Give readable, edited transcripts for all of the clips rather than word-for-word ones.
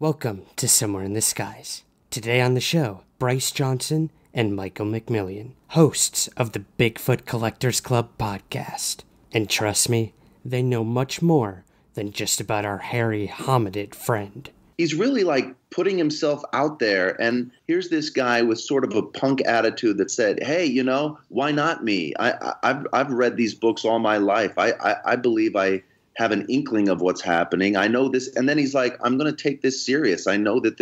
Welcome to Somewhere in the Skies. Today on the show, Bryce Johnson and Michael McMillian, hosts of the Bigfoot Collectors Club podcast. And trust me, they know much more than just about our hairy hominid friend. He's really like putting himself out there, and here's this guy with sort of a punk attitude that said, hey, you know, why not me? I've read these books all my life. I believe I have an inkling of what's happening. I know this. And then he's like, I'm going to take this serious. I know that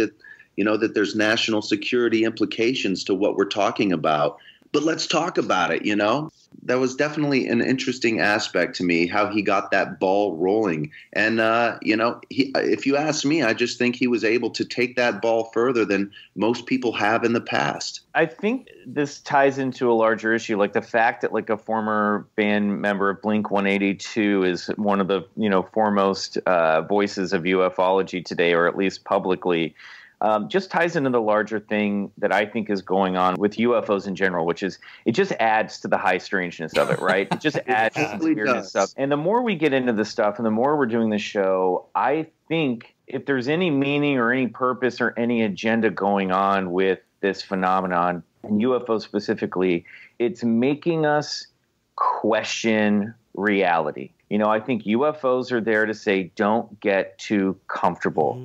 there's national security implications to what we're talking about, but let's talk about it, you know? That was definitely an interesting aspect to me, how he got that ball rolling. And, you know, if you ask me, I just think he was able to take that ball further than most people have in the past. I think this ties into a larger issue, like the fact that like a former band member of Blink-182 is one of the, you know, foremost voices of UFOlogy today, or at least publicly. Just ties into the larger thing that I think is going on with UFOs in general, which is it just adds to the high strangeness of it, right? It just adds to the weirdness stuff. And the more we get into this stuff and the more we're doing this show, I think if there's any meaning or any purpose or any agenda going on with this phenomenon, and UFOs specifically, it's making us question reality. You know, I think UFOs are there to say, don't get too comfortable.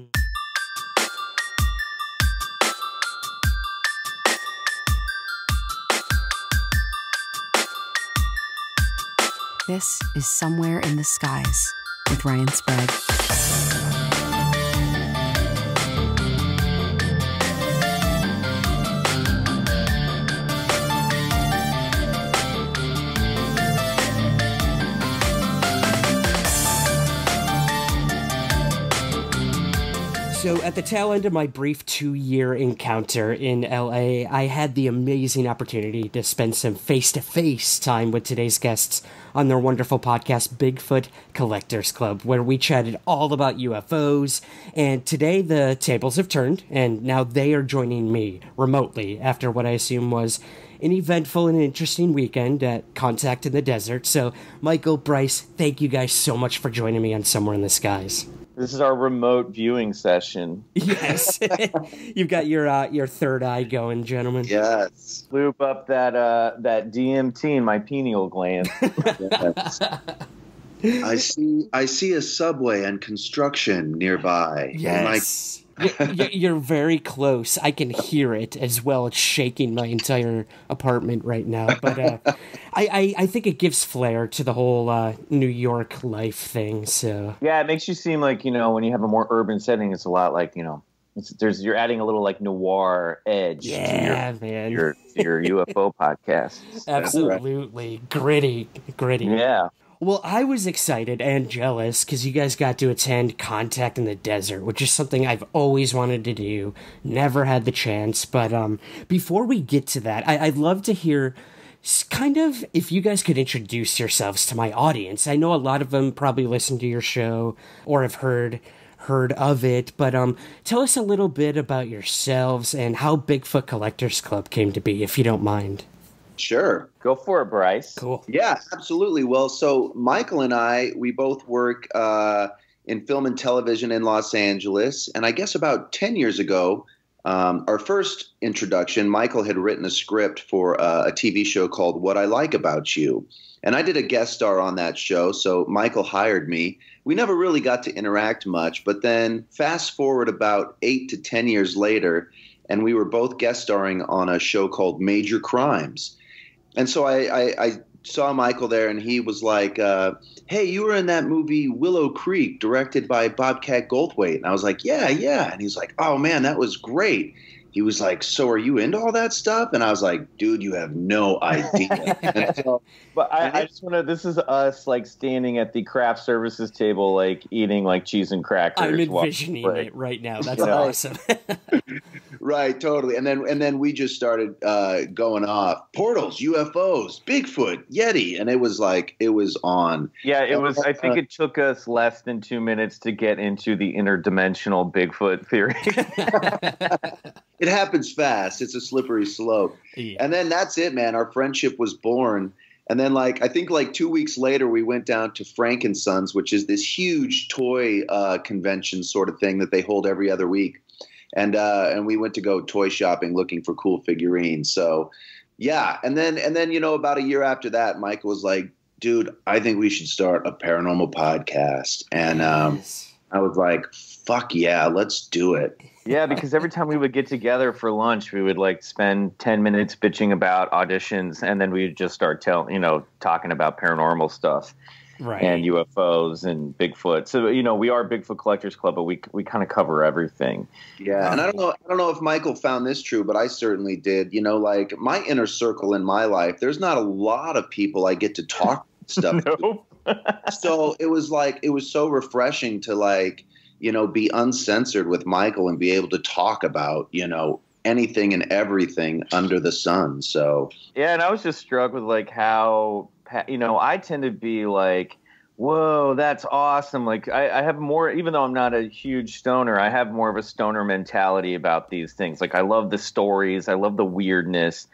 This is Somewhere in the Skies with Ryan Sprague. So at the tail end of my brief 2-year encounter in LA, I had the amazing opportunity to spend some face-to-face time with today's guests on their wonderful podcast, Bigfoot Collectors Club, where we chatted all about UFOs. And today the tables have turned, and now they are joining me remotely after what I assume was an eventful and interesting weekend at Contact in the Desert. So Michael, Bryce, thank you guys so much for joining me on Somewhere in the Skies. This is our remote viewing session. Yes. You've got your third eye going, gentlemen. Yes. Loop up that that DMT in my pineal gland. Yes. I see a subway and construction nearby. Yes. You're very close. I can hear it as well. It's shaking my entire apartment right now. But I think it gives flair to the whole New York life thing. So yeah, it makes you seem like, you know, when you have a more urban setting, it's a lot like, you know, you're adding a little like noir edge to your UFO podcast. Absolutely. Right. Gritty. Yeah. Well, I was excited and jealous because you guys got to attend Contact in the Desert, which is something I've always wanted to do, never had the chance. But before we get to that, I'd love to hear kind of if you guys could introduce yourselves to my audience. I know a lot of them probably listen to your show or have heard of it, but tell us a little bit about yourselves and how Bigfoot Collectors Club came to be, if you don't mind. Sure. Go for it, Bryce. Cool. Yeah, absolutely. Well, so Michael and I, we both work in film and television in Los Angeles. And I guess about 10 years ago, our first introduction, Michael had written a script for a TV show called What I Like About You. And I did a guest star on that show, so Michael hired me. We never really got to interact much, but then fast forward about 8 to 10 years later, and we were both guest starring on a show called Major Crimes. And so I saw Michael there, and he was like, hey, you were in that movie Willow Creek, directed by Bobcat Goldthwait. And I was like, yeah. And he's like, oh, man, that was great. He was like, so are you into all that stuff? And I was like, dude, you have no idea. So, but I just want to, this is us like standing at the craft services table, like eating like cheese and crackers. I'm envisioning it right now. That's awesome. Right, totally. And then we just started going off. Portals, UFOs, Bigfoot, Yeti. And it was on. Yeah, it was. I think it took us less than 2 minutes to get into the interdimensional Bigfoot theory. It happens fast. It's a slippery slope. Yeah. And then that's it, man. Our friendship was born. And then, like, I think like 2 weeks later, we went down to Frank and Sons, which is this huge toy convention sort of thing that they hold every other week. And we went to go toy shopping looking for cool figurines. So, yeah. And then, you know, about a year after that, Michael was like, dude, I think we should start a paranormal podcast. And I was like, fuck yeah, let's do it. Yeah, because every time we would get together for lunch, we would like spend 10 minutes bitching about auditions, and then we would just start talking about paranormal stuff, right? And UFOs and Bigfoot. So we are Bigfoot Collectors Club, but we kind of cover everything. Yeah, and I don't know if Michael found this true, but I certainly did. You know, like my inner circle in my life, there's not a lot of people I get to talk stuff to. So it was so refreshing to be uncensored with Michael and be able to talk about, anything and everything under the sun. So, yeah. And I was just struck with how, I tend to be like, whoa, that's awesome. Like I have more, even though I'm not a huge stoner, I have more of a stoner mentality about these things. Like I love the stories. I love the weirdness.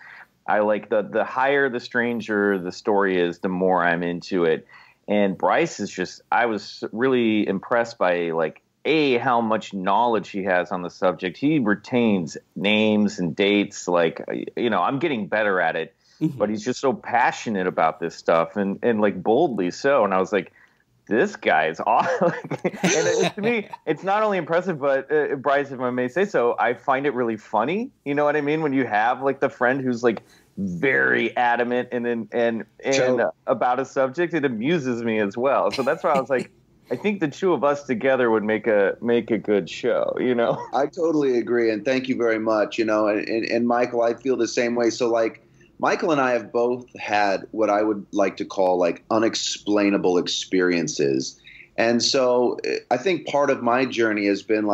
I like the higher, the stranger the story is, the more I'm into it. And Bryce is just, I was really impressed by how much knowledge he has on the subject. He retains names and dates. I'm getting better at it, but he's just so passionate about this stuff and boldly so. And I was like, this guy is awesome. And to me, it's not only impressive, but Bryce, if I may say so, I find it really funny. You know what I mean? When you have the friend who's very adamant and about a subject, it amuses me as well. So that's why I was like, I think the two of us together would make a good show, I totally agree, and thank you very much, and Michael, I feel the same way. So Michael and I have both had what I would like to call unexplainable experiences. And so I think part of my journey has been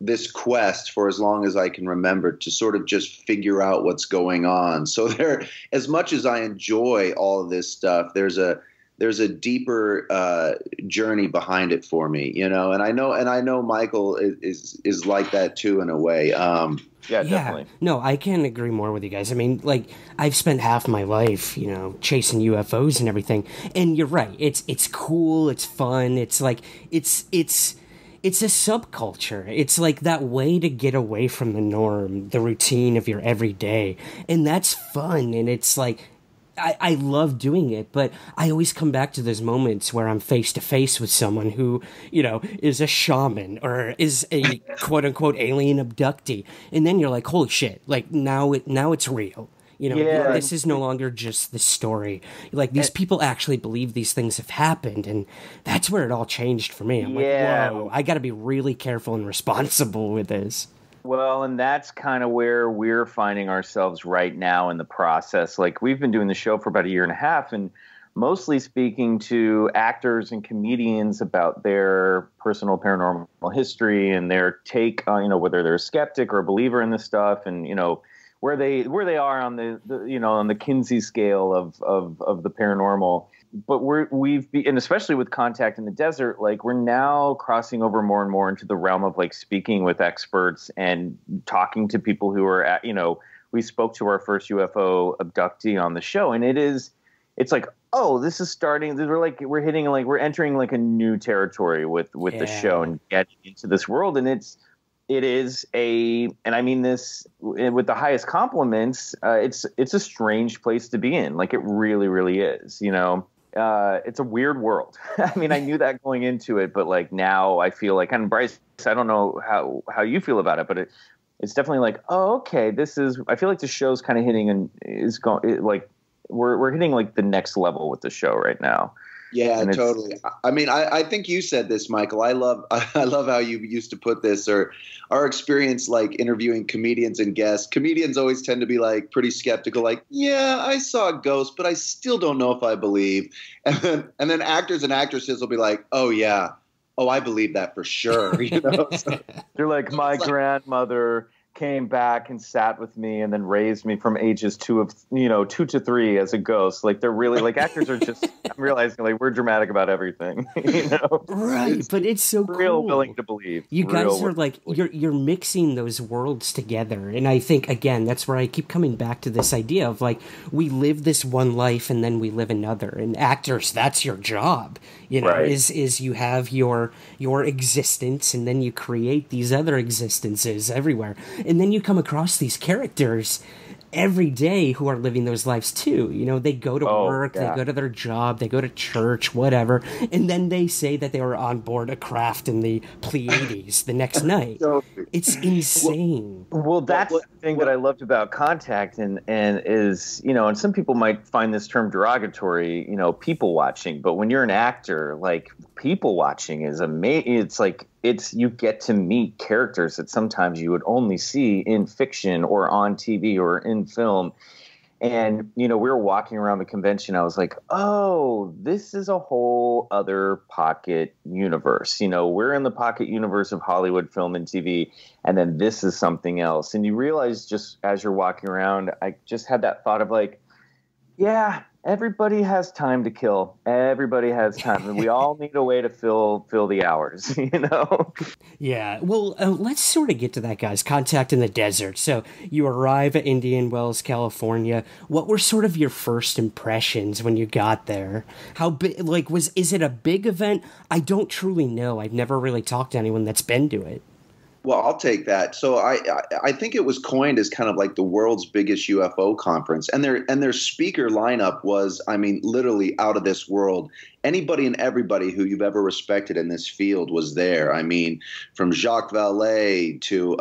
this quest for as long as I can remember to sort of just figure out what's going on. So as much as I enjoy all of this stuff, there's a deeper journey behind it for me, and I know Michael is like that too in a way. Yeah, definitely. No, I can't agree more with you guys. I mean, I've spent half my life, chasing UFOs and everything. And you're right. It's cool. It's fun. It's it's a subculture. It's that way to get away from the norm, the routine of your everyday. And that's fun. And it's I love doing it, but I always come back to those moments where I'm face to face with someone who, is a shaman or is a quote unquote alien abductee. And then you're like, holy shit. Now it's real. This is no longer just the story. These people actually believe these things have happened, and that's where it all changed for me. I'm whoa, I got to be really careful and responsible with this. Well, and that's kind of where we're finding ourselves right now in the process. We've been doing the show for about a year and a half and mostly speaking to actors and comedians about their personal paranormal history and their take on, whether they're a skeptic or a believer in this stuff and, where they are on the Kinsey scale of the paranormal. But and especially with Contact in the Desert, we're now crossing over more and more into the realm of speaking with experts and talking to people who are we spoke to our first UFO abductee on the show, and we're entering a new territory with the show and getting into this world. And and I mean this with the highest compliments, it's a strange place to be in. It really, really is, it's a weird world. I mean, I knew that going into it, but now I feel and Bryce, I don't know how you feel about it, but it's definitely I feel the show's kind of hitting and is going we're hitting the next level with the show right now. Yeah, totally. I mean, I think you said this, Michael. I love how you used to put this, or our experience interviewing comedians and guests. Comedians always tend to be pretty skeptical, yeah, I saw a ghost, but I still don't know if I believe. And then actors and actresses will be oh, yeah. Oh, I believe that for sure. So, they're my grandmother came back and sat with me and then raised me from ages two to three as a ghost. Like, they're really like, actors are just, I'm realizing, like, we're dramatic about everything, you know? Right. But it's so real cool. Willing to believe. You guys are like, you're mixing those worlds together. And I think, again, that's where I keep coming back to this idea of, like, we live this one life and then we live another, and actors, that's your job, you know, right. is you have your existence and then you create these other existences everywhere. And then you come across these characters every day who are living those lives too. You know, they go to work, yeah. They go to their job, they go to church, whatever. And then they say that they were on board a craft in the Pleiades the next night. It's insane. Well, that's the thing that I loved about Contact and is, you know, and some people might find this term derogatory, you know, people watching. But when you're an actor, like, people watching is amazing. It's like, you get to meet characters that sometimes you would only see in fiction or on TV or in film. And, you know, we were walking around the convention. I was like, oh, this is a whole other pocket universe. You know, we're in the pocket universe of Hollywood film and TV, and then this is something else. And you realize, just as you're walking around, I just had that thought of, like, yeah, everybody has time to kill. Everybody has time. And we all need a way to fill the hours, you know? Yeah. Well, let's sort of get to that, guys. Contact in the Desert. So you arrive at Indian Wells, California. What were sort of your first impressions when you got there? How big, like, is it a big event? I don't truly know. I've never really talked to anyone that's been to it. Well, I'll take that. So I think it was coined as kind of like the world's biggest UFO conference. And their speaker lineup was, I mean, literally out of this world. Anybody and everybody who you've ever respected in this field was there. I mean, from Jacques Vallée to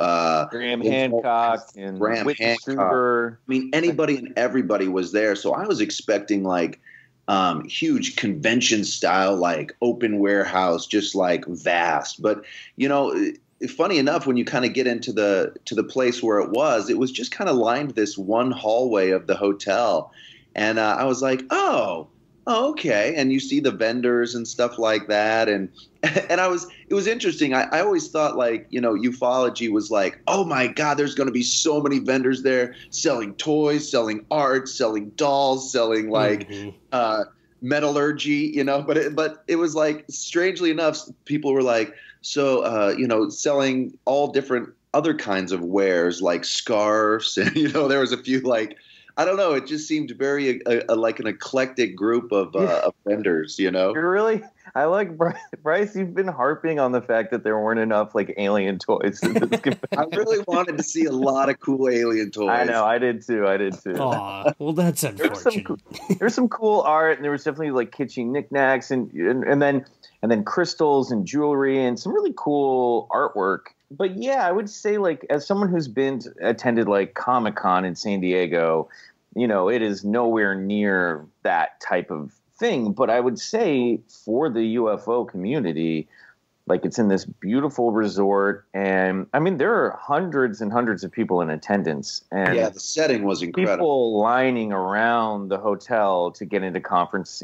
Graham Hancock and Hancock. I mean, anybody and everybody was there. So I was expecting, like, huge convention style, like, open warehouse, just, like, vast. But, you know, funny enough, when you kind of get into the place where it was just kind of lined this one hallway of the hotel. And I was like, oh, okay. And you see the vendors and stuff like that. And it was interesting. I always thought, like, you know, ufology was like, oh my God, there's going to be so many vendors there selling toys, selling art, selling dolls, selling, like, metallurgy, you know, but it was like, strangely enough, people were like, so, you know, selling all different other kinds of wares, like scarves, and, you know, there was a few, like, I don't know, it just seemed very like an eclectic group of vendors, you know. You're really, I like, Bryce, you've been harping on the fact that there weren't enough, like, alien toys in this convention. I really wanted to see a lot of cool alien toys. I know, I did too. Aw, well, that's unfortunate. There's some cool art, and there was definitely, like, kitschy knickknacks, and then crystals and jewelry and some really cool artwork. But yeah, I would say, like, as someone who's attended like Comic-Con in San Diego, you know, it is nowhere near that type of thing. But I would say for the UFO community, like, it's in this beautiful resort, and I mean, there are hundreds and hundreds of people in attendance, and yeah, the setting was incredible. People lining around the hotel to get into conference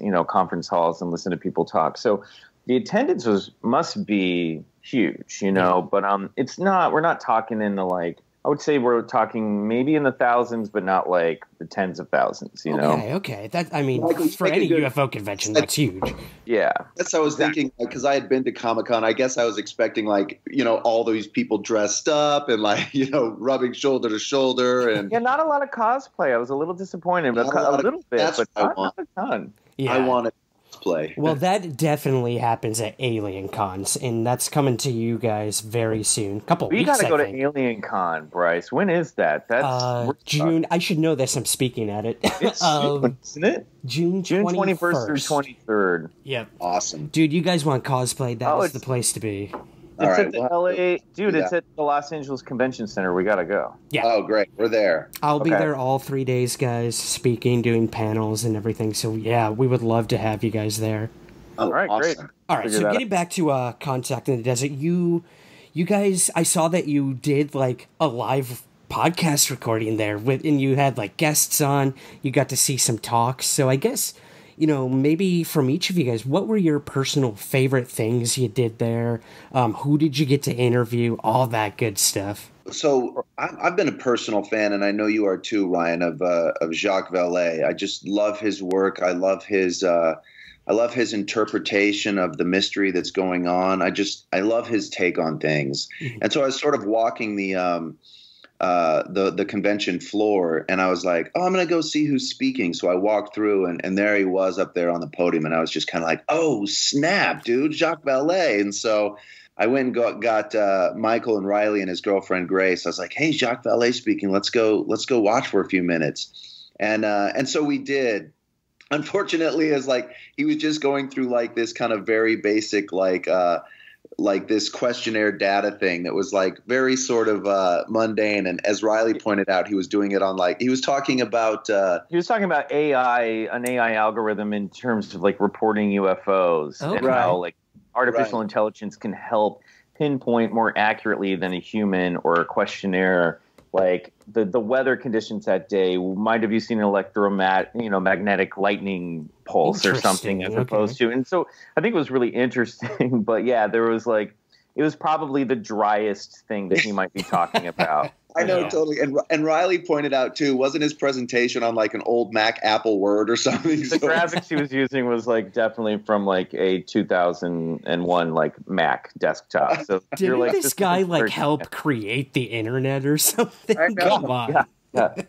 halls and listen to people talk. So the attendance must be huge, you know, but it's not, we're not talking in the, like, I would say we're talking maybe in the thousands, but not like the tens of thousands, you know? Okay. That, I mean, Michael, for any UFO convention, that's huge. Yeah. That's what I was thinking, because I had been to Comic-Con. I guess I was expecting, like, you know, all these people dressed up and, like, you know, rubbing shoulder to shoulder. And yeah, not a lot of cosplay. I was a little disappointed. A little bit, but not a ton. Yeah. I wanted play. Well, that definitely happens at AlienCon, and that's coming to you guys very soon. We gotta go to AlienCon, Bryce. When is that? That's June. I should know this. I'm speaking at it. It's June, isn't it? June 21st through 23rd. Yep. Awesome, dude. You guys want cosplay? That is the place to be. It's at the LA, dude. It's at the Los Angeles Convention Center. We gotta go. Yeah. Oh, great. We're there. I'll be there all 3 days, guys. Speaking, doing panels, and everything. So yeah, we would love to have you guys there. All right, awesome. Great. All right. So getting back to Contact in the Desert, you guys, I saw that you did, like, a live podcast recording there, and you had, like, guests on. You got to see some talks. So I guess, you know, maybe from each of you guys, what were your personal favorite things you did there? Who did you get to interview? All that good stuff. So I've been a personal fan, and I know you are too, Ryan, of Jacques Vallée. I just love his work. I love his interpretation of the mystery that's going on. I love his take on things. And so I was sort of walking the convention floor, and I was like, oh, I'm going to go see who's speaking. So I walked through, and there he was up there on the podium, and I was just kind of like, oh, snap, dude, Jacques Vallée. And so I went and got Michael and Riley and his girlfriend Grace. I was like, hey, Jacques Vallée speaking. Let's go watch for a few minutes. And so we did. Unfortunately, as like he was just going through like this kind of very basic like this questionnaire data thing that was like very sort of mundane. And as Riley pointed out, he was doing it on like he was talking about an AI algorithm in terms of like reporting UFOs and how like artificial intelligence can help pinpoint more accurately than a human or a questionnaire. Like the weather conditions that day, might have you seen an magnetic lightning pulse or something as opposed to. And so I think it was really interesting. But yeah, there was like it was probably the driest thing that he might be talking about. I know, totally. And Riley pointed out too, wasn't his presentation on like an old Mac Apple Word or something? The graphics he was using was like definitely from like a 2001 like Mac desktop. So did like, this guy like help create the internet or something? I know. Come on. Yeah. Yeah.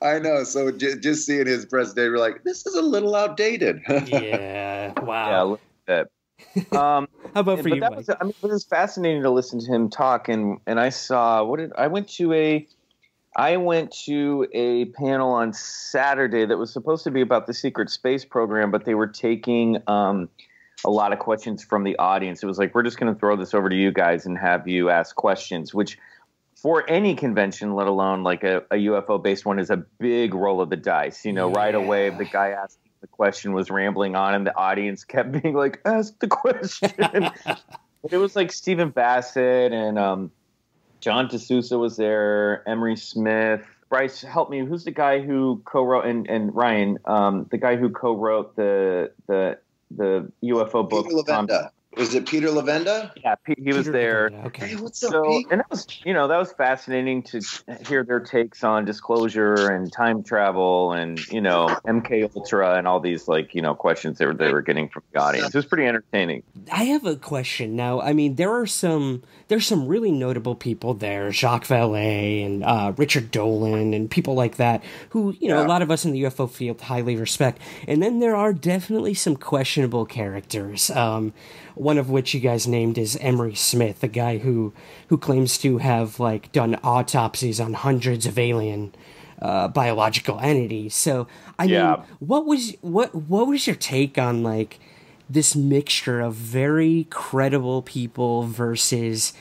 I know. So just seeing his presentation, we're like, this is a little outdated. Yeah. Wow. Yeah. A little bit. How about for you, Mike? It was fascinating to listen to him talk, and I saw I went to a panel on Saturday that was supposed to be about the secret space program, but they were taking a lot of questions from the audience. It was like, we're just going to throw this over to you guys and have you ask questions, which for any convention, let alone like a UFO based one, is a big roll of the dice. Right away the guy asked the question, was rambling on, and the audience kept being like, ask the question. It was like Stephen Bassett and John D'Souza was there, Emery Smith. Bryce, help me. Who's the guy who co-wrote, and Ryan, the guy who co-wrote the UFO book? Peter Levenda. Was it Peter Levenda? Yeah, he was there. Levenda. Okay. Hey, what's up, Pete? And that was fascinating to hear their takes on disclosure and time travel and, MK Ultra and all these like, questions they were getting from the audience. It was pretty entertaining. I have a question now. I mean, there's some really notable people there, Jacques Vallée and Richard Dolan and people like that who, a lot of us in the UFO field highly respect. And then there are definitely some questionable characters. One of which you guys named is Emery Smith, the guy who claims to have like done autopsies on hundreds of alien biological entities. So I mean, what was your take on like this mixture of very credible people versus,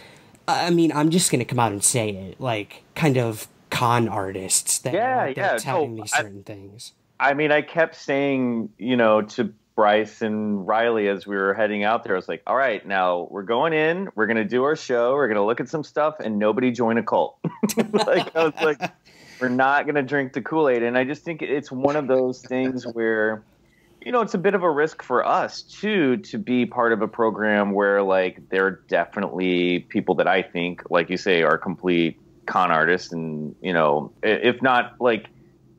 I mean, I'm just gonna come out and say it, like kind of con artists that are telling me certain things. I mean, I kept saying, to Bryce and Riley as we were heading out there, I was like, all right, now we're going in, we're going to do our show, we're going to look at some stuff, and nobody join a cult. Like, I was like, we're not going to drink the Kool-Aid. And I just think it's one of those things where, it's a bit of a risk for us too, to be part of a program where like, there are definitely people that I think, like you say, are complete con artists. And, if not like,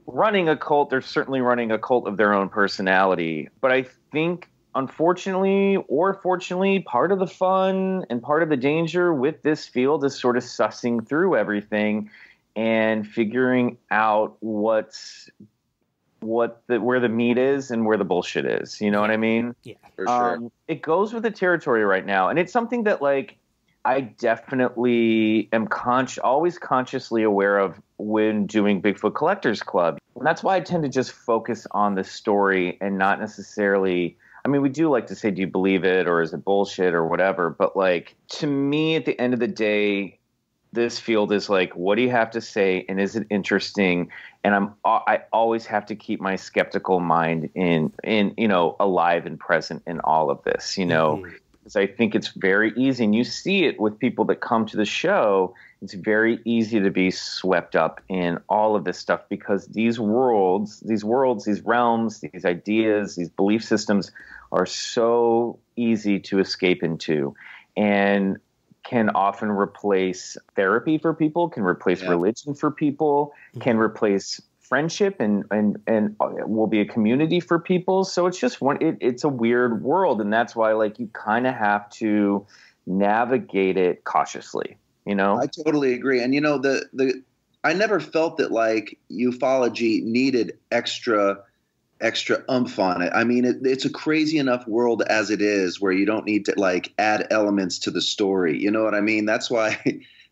running a cult, they're certainly running a cult of their own personality. But I think, unfortunately or fortunately, part of the fun and part of the danger with this field is sort of sussing through everything and figuring out where the meat is and where the bullshit is. You know what I mean? Yeah, for sure. It goes with the territory right now, and it's something that like I definitely am always consciously aware of when doing Bigfoot Collectors Club. And that's why I tend to just focus on the story and not necessarily, I mean, we do like to say, do you believe it or is it bullshit or whatever? But like, to me, at the end of the day, this field is like, what do you have to say? And is it interesting? And I always have to keep my skeptical mind alive and present in all of this, Mm-hmm. I think it's very easy, and you see it with people that come to the show, it's very easy to be swept up in all of this stuff, because these worlds, these realms, these ideas, these belief systems are so easy to escape into. And can often replace therapy for people, can replace religion for people, can replace friendship, and will be a community for people. So it's just it's a weird world. And that's why, like, you kind of have to navigate it cautiously, you know? I totally agree. And, you know, I never felt that, like, ufology needed extra oomph on it. I mean, it's a crazy enough world as it is, where you don't need to, like, add elements to the story. You know what I mean? That's why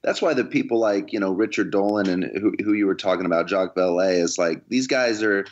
the people like, you know, Richard Dolan and who you were talking about, Jacques Vallée, is like, these guys are,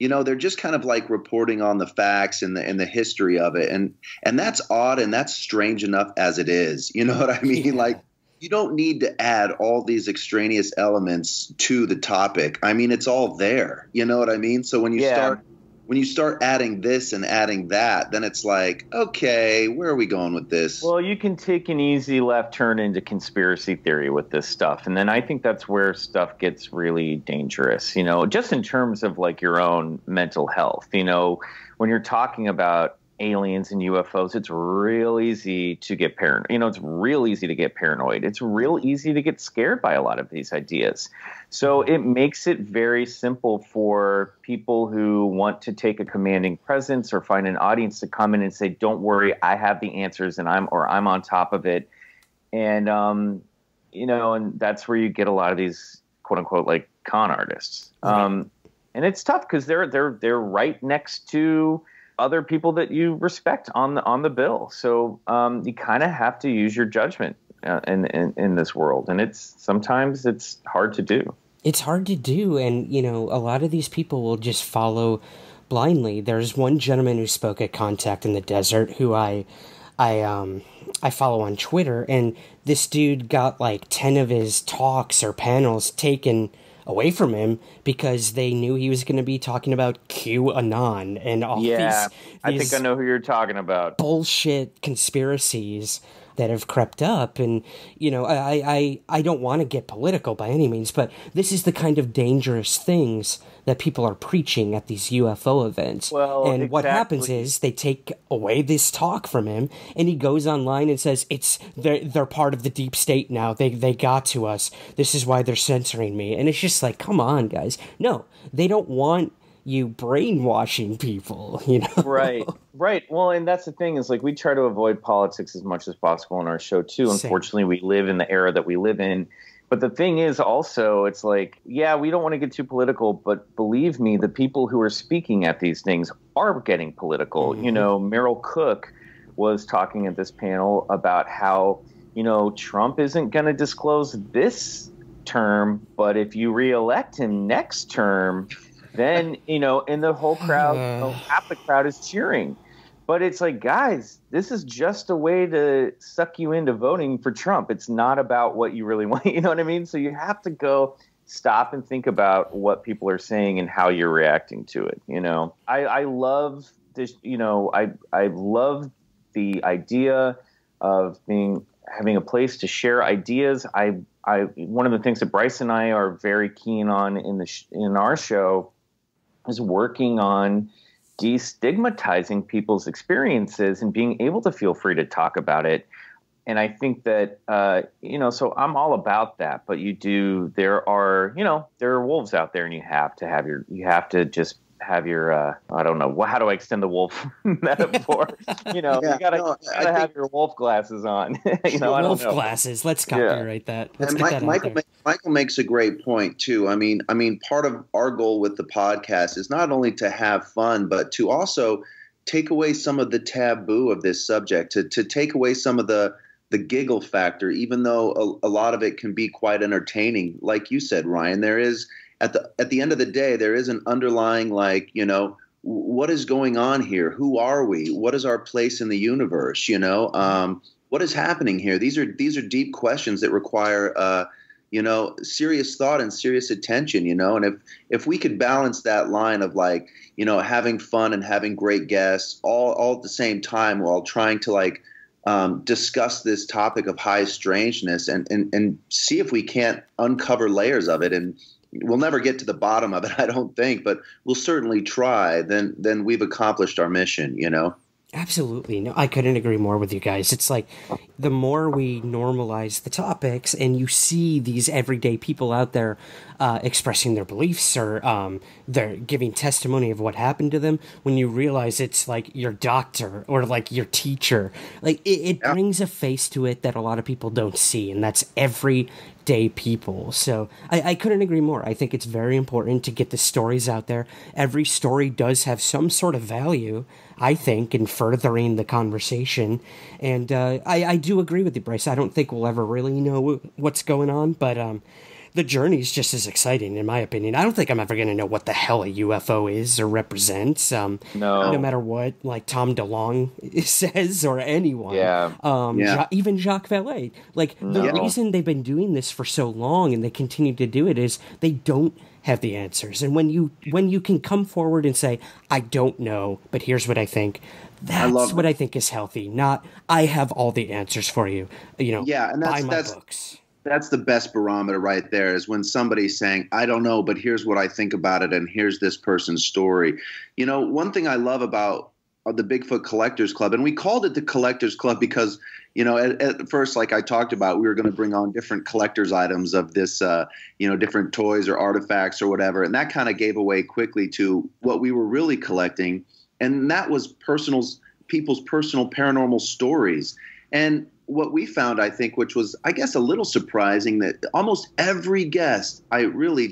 you know, they're just kind of like reporting on the facts and the history of it. And that's odd, and that's strange enough as it is. You know what I mean? Yeah. Like, you don't need to add all these extraneous elements to the topic. I mean, it's all there. You know what I mean? So when you start adding this and adding that, then it's like, okay, where are we going with this? Well, you can take an easy left turn into conspiracy theory with this stuff. And then I think that's where stuff gets really dangerous, you know, just in terms of, like, your own mental health. You know, when you're talking about aliens and UFOs, it's real easy to get paranoid. You know, it's real easy to get paranoid. It's real easy to get scared by a lot of these ideas. So it makes it very simple for people who want to take a commanding presence or find an audience to come in and say, "Don't worry, I have the answers, and I'm on top of it." And you know, and that's where you get a lot of these quote unquote like con artists. And it's tough because they're right next to other people that you respect on the bill, so you kind of have to use your judgment in this world, and sometimes it's hard to do. It's hard to do, and you know, a lot of these people will just follow blindly. There's one gentleman who spoke at Contact in the Desert who I follow on Twitter, and this dude got like 10 of his talks or panels taken away from him because they knew he was going to be talking about QAnon and all these I think I know who you're talking about. Bullshit conspiracies that have crept up. And, you know, I don't want to get political by any means, but this is the kind of dangerous things that people are preaching at these UFO events. Well, and what happens is they take away this talk from him, and he goes online and says, they're part of the deep state now. They got to us. This is why they're censoring me. And it's just like, come on, guys. No, they don't want you brainwashing people, you know? Right. Well, and that's the thing, is like, we try to avoid politics as much as possible on our show too. Unfortunately, we live in the era that we live in. But the thing is also, it's like, yeah, we don't want to get too political, but believe me, the people who are speaking at these things are getting political. You know, Meryl Cook was talking at this panel about how, you know, Trump isn't going to disclose this term, but if you reelect him next term, then, you know, and the whole crowd, half the crowd is cheering. But it's like, guys, this is just a way to suck you into voting for Trump. It's not about what you really want. You know what I mean? So you have to go stop and think about what people are saying and how you're reacting to it. You know, I love this. You know, I love the idea of having a place to share ideas. I one of the things that Bryce and I are very keen on in our show is working on destigmatizing people's experiences and being able to feel free to talk about it. And I think that, you know, so I'm all about that, but there are wolves out there, and you have to just have your, I don't know, how do I extend the wolf metaphor? You know, you gotta have your wolf glasses on. You know, wolf glasses. Let's copyright that. Let's get that out there. Michael makes a great point too. I mean, part of our goal with the podcast is not only to have fun, but to also take away some of the taboo of this subject, to take away some of the giggle factor, even though a lot of it can be quite entertaining. Like you said, Ryan, there is, at the end of the day, there is an underlying, like, you know, what is going on here? Who are we? What is our place in the universe? You know, what is happening here? These are deep questions that require, you know, serious thought and serious attention, you know. And if we could balance that line of, like, you know, having fun and having great guests all at the same time while trying to, like, discuss this topic of high strangeness and see if we can't uncover layers of it. And we'll never get to the bottom of it, I don't think, but we'll certainly try. Then we've accomplished our mission, you know. Absolutely. No, I couldn't agree more with you guys. It's like the more we normalize the topics and you see these everyday people out there expressing their beliefs or they're giving testimony of what happened to them, when you realize it's like your doctor or like your teacher, like it brings a face to it that a lot of people don't see. And that's everyday people. So I couldn't agree more. I think it's very important to get the stories out there. Every story does have some sort of value, I think, in furthering the conversation. And I do agree with you, Bryce. I don't think we'll ever really know what's going on, but the journey is just as exciting, in my opinion. I don't think I'm ever going to know what the hell a UFO is or represents. No matter what, like Tom DeLonge says, or anyone. Yeah. Even Jacques Vallée. Like, the reason they've been doing this for so long and they continue to do it is they don't have the answers. And when you can come forward and say, I don't know, but here's what I think, that's what I think is healthy. Not, I have all the answers for you, and buy my books. That's the best barometer right there, is when somebody's saying, I don't know, but here's what I think about it, and here's this person's story. You know, one thing I love about the Bigfoot Collectors Club, and we called it the Collectors Club because, you know, at first, like I talked about, we were going to bring on different collectors' items of this, different toys or artifacts or whatever, and that kind of gave away quickly to what we were really collecting, and that was people's personal paranormal stories. And what we found, I think, which was, I guess, a little surprising, that almost every guest,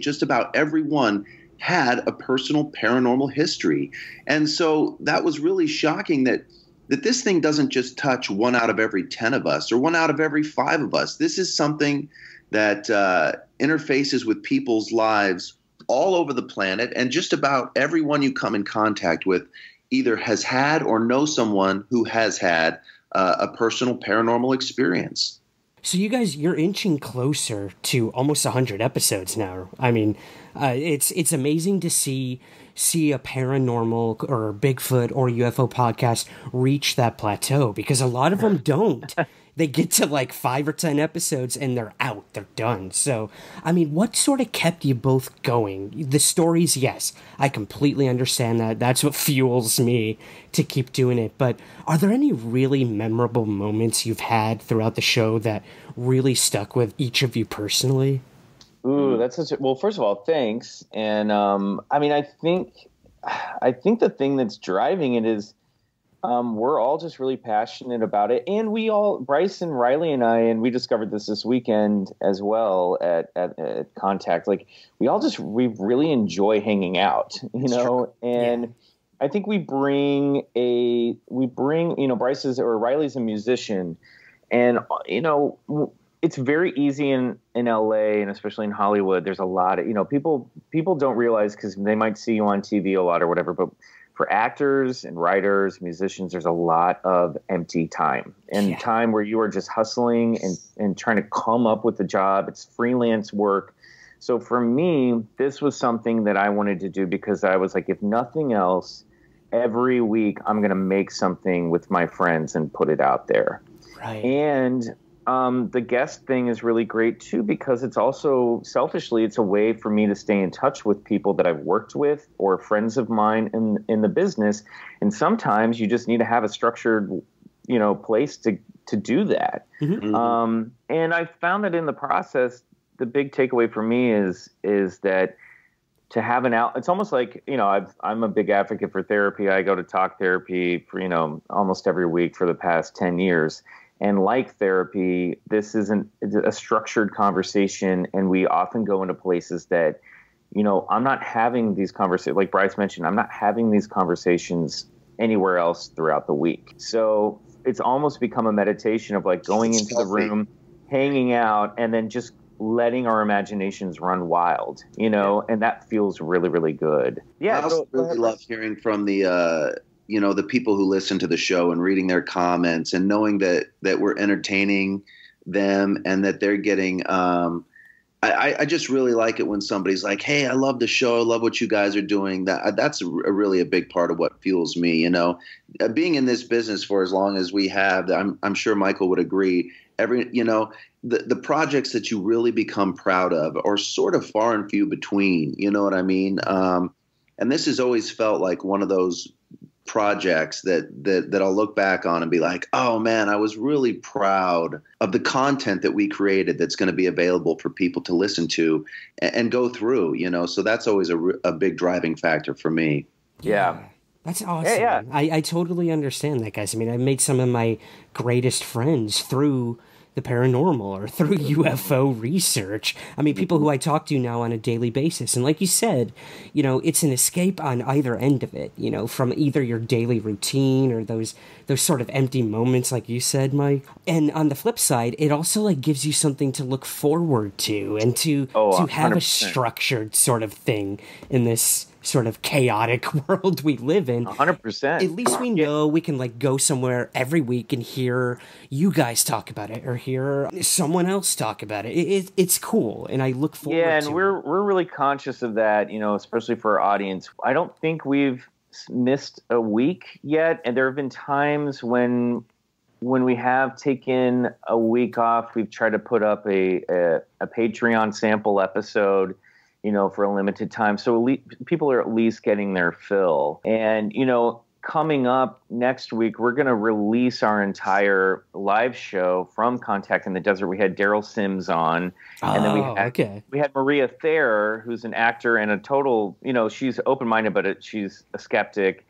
just about everyone, had a personal paranormal history. And so that was really shocking that this thing doesn't just touch 1 out of every 10 of us or 1 out of every 5 of us. This is something that interfaces with people's lives all over the planet, and just about everyone you come in contact with either has had or knows someone who has had a personal paranormal experience. So you guys, you're inching closer to almost 100 episodes now. I mean, it's amazing to see a paranormal or Bigfoot or UFO podcast reach that plateau, because a lot of them don't. They get to like 5 or 10 episodes and they're out, they're done. So, I mean, what sort of kept you both going? The stories, yes, I completely understand that. That's what fuels me to keep doing it. But are there any really memorable moments you've had throughout the show that really stuck with each of you personally? Ooh, that's such a, well, first of all, thanks. And, I mean, I think the thing that's driving it is, we're all just really passionate about it. And we all, Bryce and Riley and I, and we discovered this weekend as well at Contact, like we really enjoy hanging out, and I think we bring, Bryce is, or Riley's a musician, and, it's very easy in LA, and especially in Hollywood, there's a lot of, people don't realize, because they might see you on TV a lot or whatever, but for actors and writers, musicians, there's a lot of empty time, and time where you are just hustling and trying to come up with a job. It's freelance work. So for me, this was something that I wanted to do, because I was like, if nothing else, every week I'm going to make something with my friends and put it out there. Right. And the guest thing is really great too, because it's also, selfishly, it's a way for me to stay in touch with people that I've worked with or friends of mine in the business. And sometimes you just need to have a structured, place to do that. Mm-hmm. And I found that in the process, the big takeaway for me is that to have an out, it's almost like, I'm a big advocate for therapy. I go to talk therapy for, almost every week for the past 10 years. And like therapy, this isn't a structured conversation, and we often go into places that, I'm not having these conversations, like Bryce mentioned, I'm not having these conversations anywhere else throughout the week. So it's almost become a meditation of like going into the room, hanging out, and then just letting our imaginations run wild, and that feels really, really good. Yeah, I also really love hearing from the the people who listen to the show and reading their comments and knowing that we're entertaining them and that they're getting I just really like it when somebody's like, hey, I love the show. I love what you guys are doing. That's really a big part of what fuels me, being in this business for as long as we have. I'm sure Michael would agree. The projects that you really become proud of are sort of far and few between, you know what I mean? And this has always felt like one of those projects that I'll look back on and be like, oh man, I was really proud of the content that we created that's going to be available for people to listen to and go through, you know. So that's always a big driving factor for me. Yeah. That's awesome. Yeah, yeah. I totally understand that, guys. I mean, I made some of my greatest friends through the paranormal or through UFO research. I mean, people who I talk to now on a daily basis. And like you said, you know, it's an escape on either end of it, you know, from either your daily routine or those sort of empty moments, like you said, Mike. And on the flip side, it also like gives you something to look forward to and to have 100%. A structured sort of thing in this sort of chaotic world we live in. 100%. At least we know we can like go somewhere every week and hear you guys talk about it or hear someone else talk about it. It's cool, and I look forward to it. Yeah, and we're really conscious of that, you know, especially for our audience. I don't think we've missed a week yet, and there have been times when we have taken a week off, we've tried to put up a Patreon sample episode, you know, for a limited time. So people are at least getting their fill. And, you know, coming up next week, we're going to release our entire live show from Contact in the Desert. We had Daryl Sims on. And then we had Maria Thayer, who's an actor and a total, you know, she's open-minded, but she's a skeptic.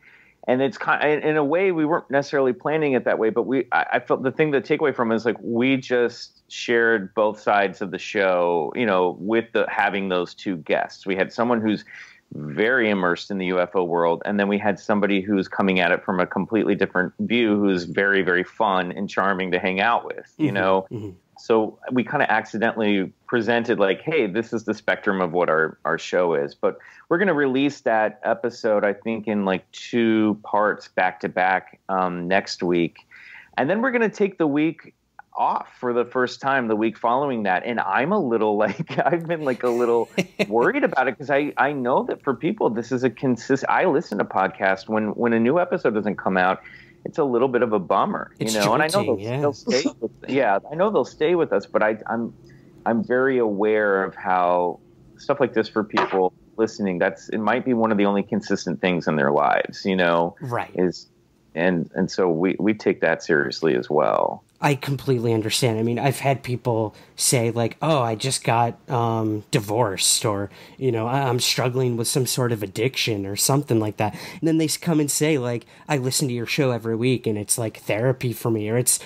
And it's in a way, we weren't necessarily planning it that way, but I felt the takeaway from it is like we just shared both sides of the show, you know, with having those two guests. We had someone who's very immersed in the UFO world, and then we had somebody who's coming at it from a completely different view, who's very, very fun and charming to hang out with, you know. Mm-hmm. So we kind of accidentally presented like, hey, this is the spectrum of what our show is. But we're going to release that episode, I think, in like 2 parts back to back next week. And then we're going to take the week off for the first time the week following that. And I'm a little like, I've been like a little worried about it, because I know that for people, this is I listen to podcasts when a new episode doesn't come out. It's a little bit of a bummer, you know, and I know they'll stay with, I know they'll stay with us, but I'm very aware of how stuff like this for people listening, it might be one of the only consistent things in their lives, you know, right. And so we take that seriously as well. I completely understand. I mean, I've had people say like, oh, I just got divorced, or, you know, I'm struggling with some sort of addiction or something like that. And then they come and say like, I listen to your show every week and it's like therapy for me, or it's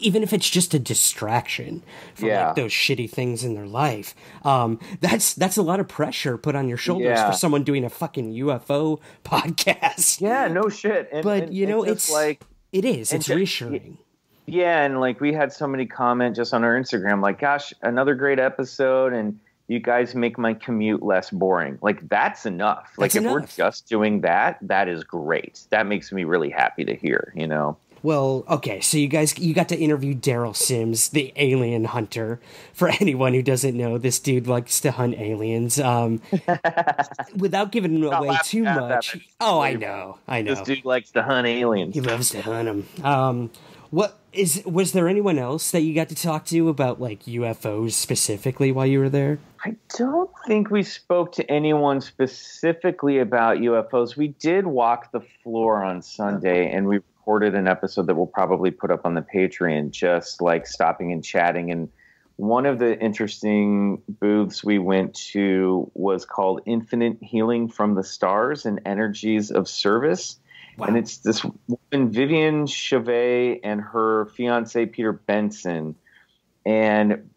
even if it's just a distraction from like those shitty things in their life. That's a lot of pressure put on your shoulders for someone doing a fucking UFO podcast. Yeah, no shit. But you know, it's like, it is, it's reassuring. Yeah, and like we had somebody comment just on our Instagram, like, gosh, another great episode, and you guys make my commute less boring. Like, that's enough. Like, if we're just doing that, that is great. That makes me really happy to hear, you know? Well, okay, so you got to interview Daryl Sims, the alien hunter. For anyone who doesn't know, this dude likes to hunt aliens. Without giving away too much. Oh, I know. This dude likes to hunt aliens. He loves to hunt them. Was there anyone else that you got to talk to about like UFOs specifically while you were there? I don't think we spoke to anyone specifically about UFOs. We did walk the floor on Sunday, and we recorded an episode that we'll probably put up on the Patreon, just like stopping and chatting. And one of the interesting booths we went to was called Infinite Healing from the Stars and Energies of Service. Wow. And it's this woman, Vivian Chauvet, and her fiance, Peter Benson. And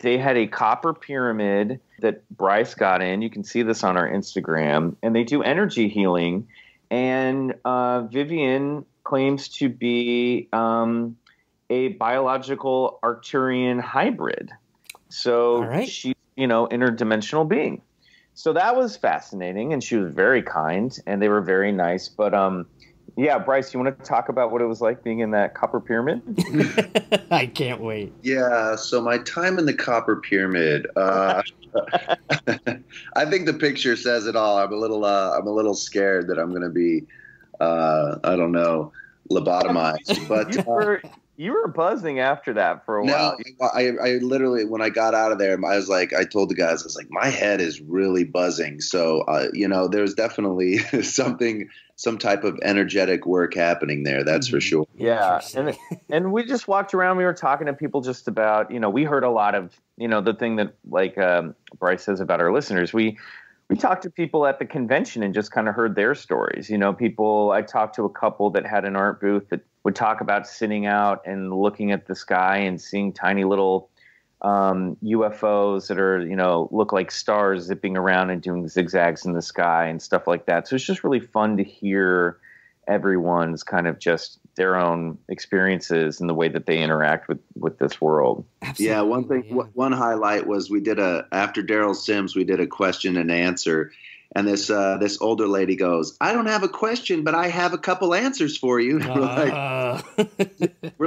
they had a copper pyramid that Bryce got in. You can see this on our Instagram. And they do energy healing. And Vivian claims to be a biological Arcturian hybrid. So she's, you know, interdimensional being. So that was fascinating, and she was very kind, and they were very nice. But, yeah, Bryce, you want to talk about what it was like being in that copper pyramid? I can't wait. Yeah, so my time in the copper pyramid, I think the picture says it all. I'm a little scared that I'm going to be, I don't know, lobotomized. But You were buzzing after that for a while. No, I literally, when I got out of there, I was like, I told the guys, I was like, my head is really buzzing. So, you know, there's definitely something, some type of energetic work happening there. That's for sure. Yeah. And we just walked around. We were talking to people just about, you know, we heard a lot of, you know, the thing that like Bryce says about our listeners. We talked to people at the convention and just kind of heard their stories. You know, people, I talked to a couple that had an art booth that would talk about sitting out and looking at the sky and seeing tiny little UFOs that are, you know, look like stars zipping around and doing zigzags in the sky and stuff like that. So it's just really fun to hear everyone's kind of just their own experiences and the way that they interact with this world. Absolutely. Yeah. One thing, one highlight was we did after Daryl Sims, we did a question and answer, and this older lady goes, I don't have a question, but I have a couple answers for you. We're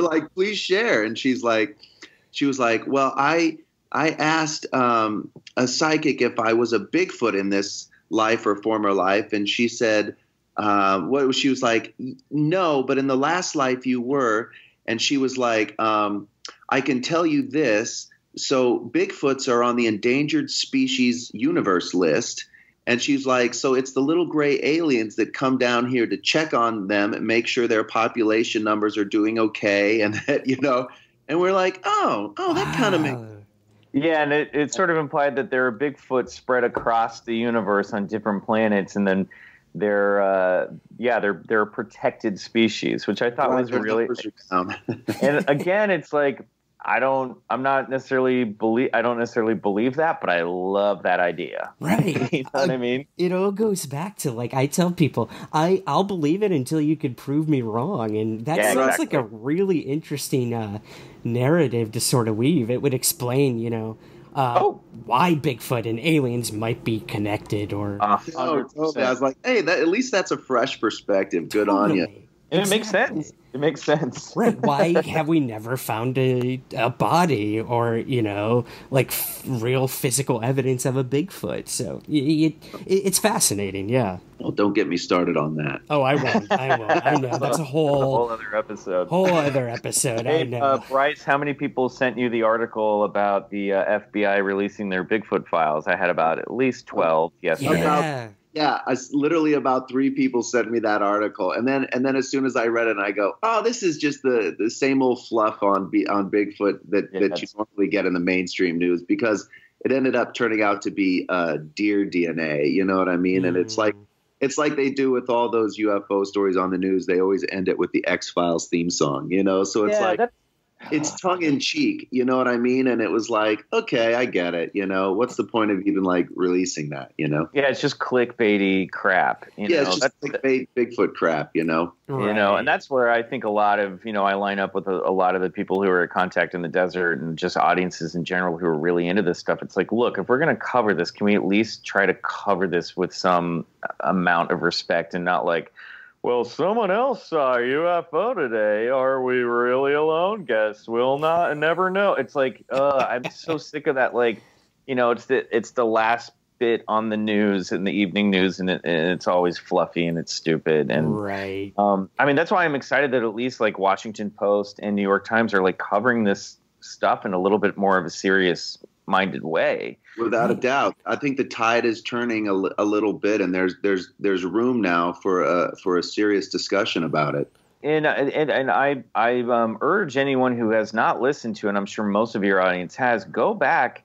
like, please share. And she was like, well, I asked, a psychic if I was a Bigfoot in this life or former life. And she said, she was like, no, but in the last life you were. And she was like, I can tell you this. So Bigfoots are on the endangered species universe list. And she's like, so it's the little gray aliens that come down here to check on them and make sure their population numbers are doing okay. And that, you know, and we're like, oh, that kind of makes. Yeah, and it sort of implied that there are Bigfoots spread across the universe on different planets. And then they're protected species, which I thought was really, and again, it's like, I don't necessarily believe that, but I love that idea. Right. You know what I mean? It all goes back to, like, I tell people, I'll believe it until you can prove me wrong. And that sounds exactly. Like a really interesting narrative to sort of weave. It would explain, you know, why Bigfoot and aliens might be connected, or totally. I was like, hey, at least that's a fresh perspective. Good totally. On you. And exactly. It makes sense. It makes sense. Right. Why have we never found a body or, you know, like real physical evidence of a Bigfoot? So it's fascinating. Yeah. Well, don't get me started on that. Oh, I won't. I know. That's a whole other episode. Hey, I know. Bryce, how many people sent you the article about the FBI releasing their Bigfoot files? I had about at least 12 yesterday. Yeah. Yeah, literally about 3 people sent me that article, and then as soon as I read it, I go, "Oh, this is just the same old fluff on Bigfoot that you normally get in the mainstream news," because it ended up turning out to be deer DNA. You know what I mean? Mm. And it's like they do with all those UFO stories on the news; they always end it with the X-Files theme song. You know, so it's it's tongue in cheek. You know what I mean? And it was like, okay, I get it. You know, what's the point of even like releasing that? You know? Yeah, it's just clickbaity crap. You know? It's just clickbait Bigfoot crap. You know? Right. You know, and that's where I think a lot of, you know, I line up with a lot of the people who are at Contact in the Desert and just audiences in general who are really into this stuff. It's like, look, if we're going to cover this, can we at least try to cover this with some amount of respect and not like, well, someone else saw a UFO today. Are we really alone? Guess we'll not and never know. It's like, I'm so sick of that. Like, you know, it's the last bit on the news in the evening news, and it's always fluffy and it's stupid. And right. I mean, that's why I'm excited that at least like Washington Post and New York Times are like covering this stuff in a little bit more of a serious minded way. Without a doubt. I think the tide is turning a little bit, and there's room now for a serious discussion about it. And I urge anyone who has not listened to, and I'm sure most of your audience has, go back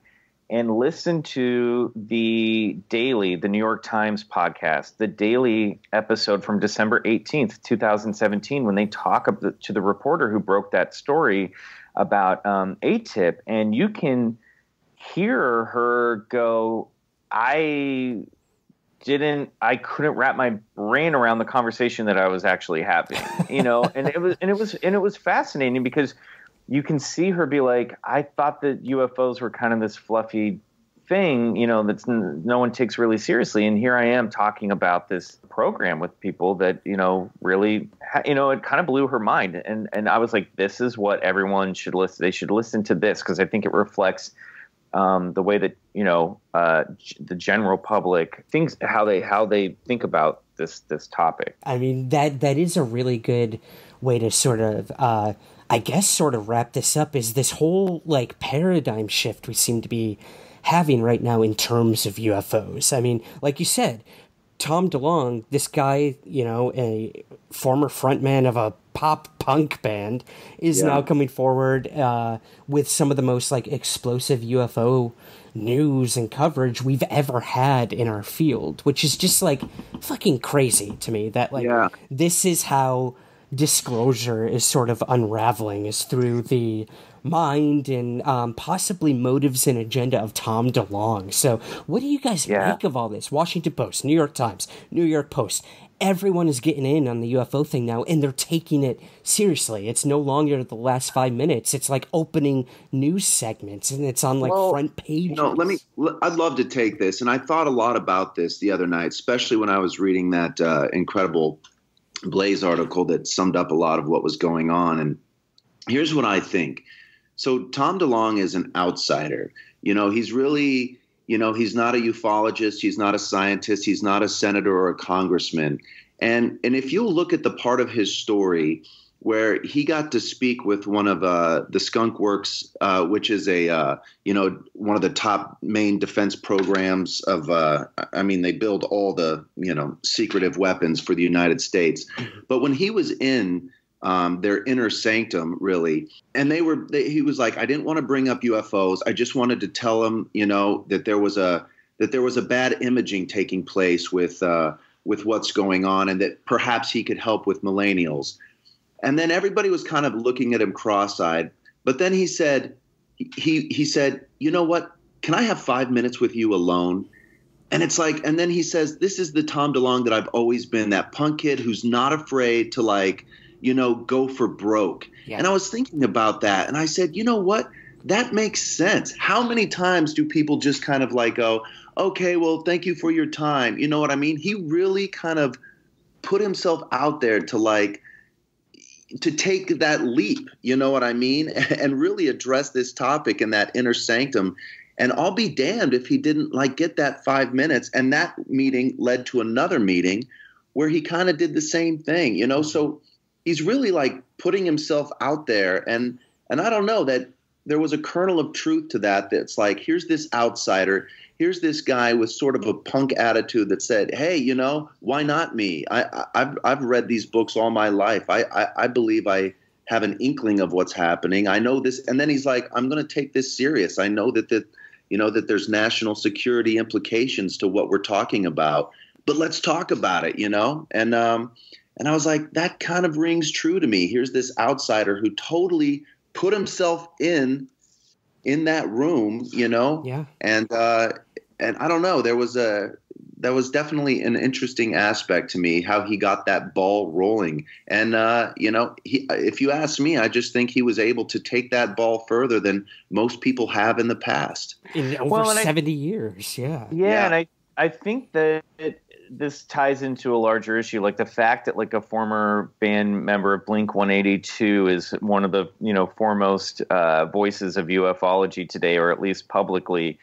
and listen to the New York Times podcast, the Daily episode from December 18th, 2017, when they talk to the reporter who broke that story about ATIP, and you can hear her go, I couldn't wrap my brain around the conversation that I was actually having, you know, and it was fascinating because you can see her be like, I thought that UFOs were kind of this fluffy thing, you know, that no one takes really seriously. And here I am talking about this program with people that, you know, really, you know, it kind of blew her mind. And I was like, this is what everyone should listen. They should listen to this because I think it reflects the way that, you know, the general public thinks, how they think about this topic. I mean, that is a really good way to sort of I guess, sort of wrap this up is this whole, like, paradigm shift we seem to be having right now in terms of UFOs. I mean, like you said, Tom DeLonge, this guy, you know, a former frontman of a pop punk band, is now coming forward with some of the most, like, explosive UFO news and coverage we've ever had in our field, which is just, like, fucking crazy to me that, like, this is how disclosure is sort of unraveling, is through the mind and possibly motives and agenda of Tom DeLonge. So what do you guys make of all this? Washington Post, New York Times, New York Post. Everyone is getting in on the UFO thing now, and they're taking it seriously. It's no longer the last 5 minutes. It's like opening news segments, and it's on, like, front pages. You know, I'd love to take this, and I thought a lot about this the other night, especially when I was reading that incredible Blaze article that summed up a lot of what was going on. And here's what I think. So Tom DeLonge is an outsider. You know, he's really, you know, he's not a ufologist. He's not a scientist. He's not a senator or a congressman. And if you look at the part of his story where he got to speak with one of the Skunk Works, which is a, you know, one of the top main defense programs of, I mean, they build all the, you know, secretive weapons for the United States. But when he was in their inner sanctum, really, and he was like, I didn't want to bring up UFOs. I just wanted to tell him, you know, that there was a bad imaging taking place with what's going on, and that perhaps he could help with millennials. And then everybody was kind of looking at him cross-eyed. But then he said, you know what? Can I have 5 minutes with you alone? And it's like, and then he says, this is the Tom DeLonge that I've always been, that punk kid who's not afraid to, like, you know, go for broke. Yeah. And I was thinking about that, and I said, you know what? That makes sense. How many times do people just kind of, like, go, okay, well, thank you for your time. You know what I mean? He really kind of put himself out there to, like, to take that leap, you know what I mean, and really address this topic in that inner sanctum. And I'll be damned if he didn't, like, get that 5 minutes. And that meeting led to another meeting where he kind of did the same thing, you know. So he's really, like, putting himself out there. And I don't know, that there was a kernel of truth to that. That's like, here's this outsider. Here's this guy with sort of a punk attitude that said, hey, you know, why not me? I've read these books all my life. I believe I have an inkling of what's happening. I know this. And then he's like, I'm going to take this serious. I know that, you know, that there's national security implications to what we're talking about, but let's talk about it, you know? And I was like, that kind of rings true to me. Here's this outsider who totally put himself in that room, you know? Yeah. And I don't know, that was definitely an interesting aspect to me, how he got that ball rolling. And, you know, if you ask me, I just think he was able to take that ball further than most people have in the past. In over 70 years. Yeah. Yeah. And I think that this ties into a larger issue. Like the fact that, like, a former band member of Blink-182 is one of the, you know, foremost voices of ufology today, or at least publicly,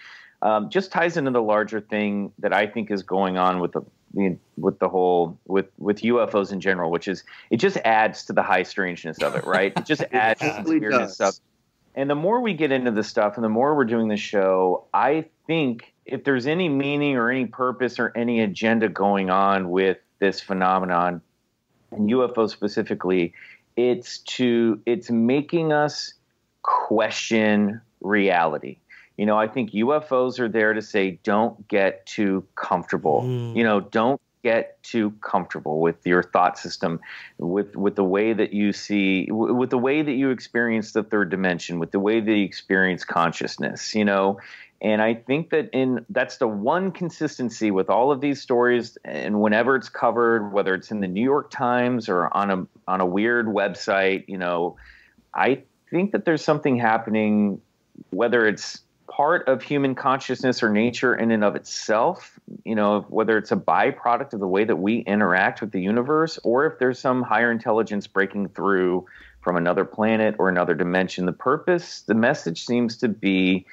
just ties into the larger thing that I think is going on with UFOs in general, which is, it just adds to the high strangeness of it, right? It just adds to the weirdness of it. And the more we get into this stuff and the more we're doing the show, I think if there's any meaning or any purpose or any agenda going on with this phenomenon, and UFO specifically, it's making us question reality. You know, I think UFOs are there to say, don't get too comfortable. You know, don't get too comfortable with your thought system, with the way that you see, with the way that you experience the third dimension, with the way that you experience consciousness, you know. And I think that that's the one consistency with all of these stories, and whenever it's covered, whether it's in the New York Times or on a weird website, you know, I think that there's something happening, whether it's part of human consciousness or nature in and of itself, you know, whether it's a byproduct of the way that we interact with the universe, or if there's some higher intelligence breaking through from another planet or another dimension. The purpose, the message seems to be,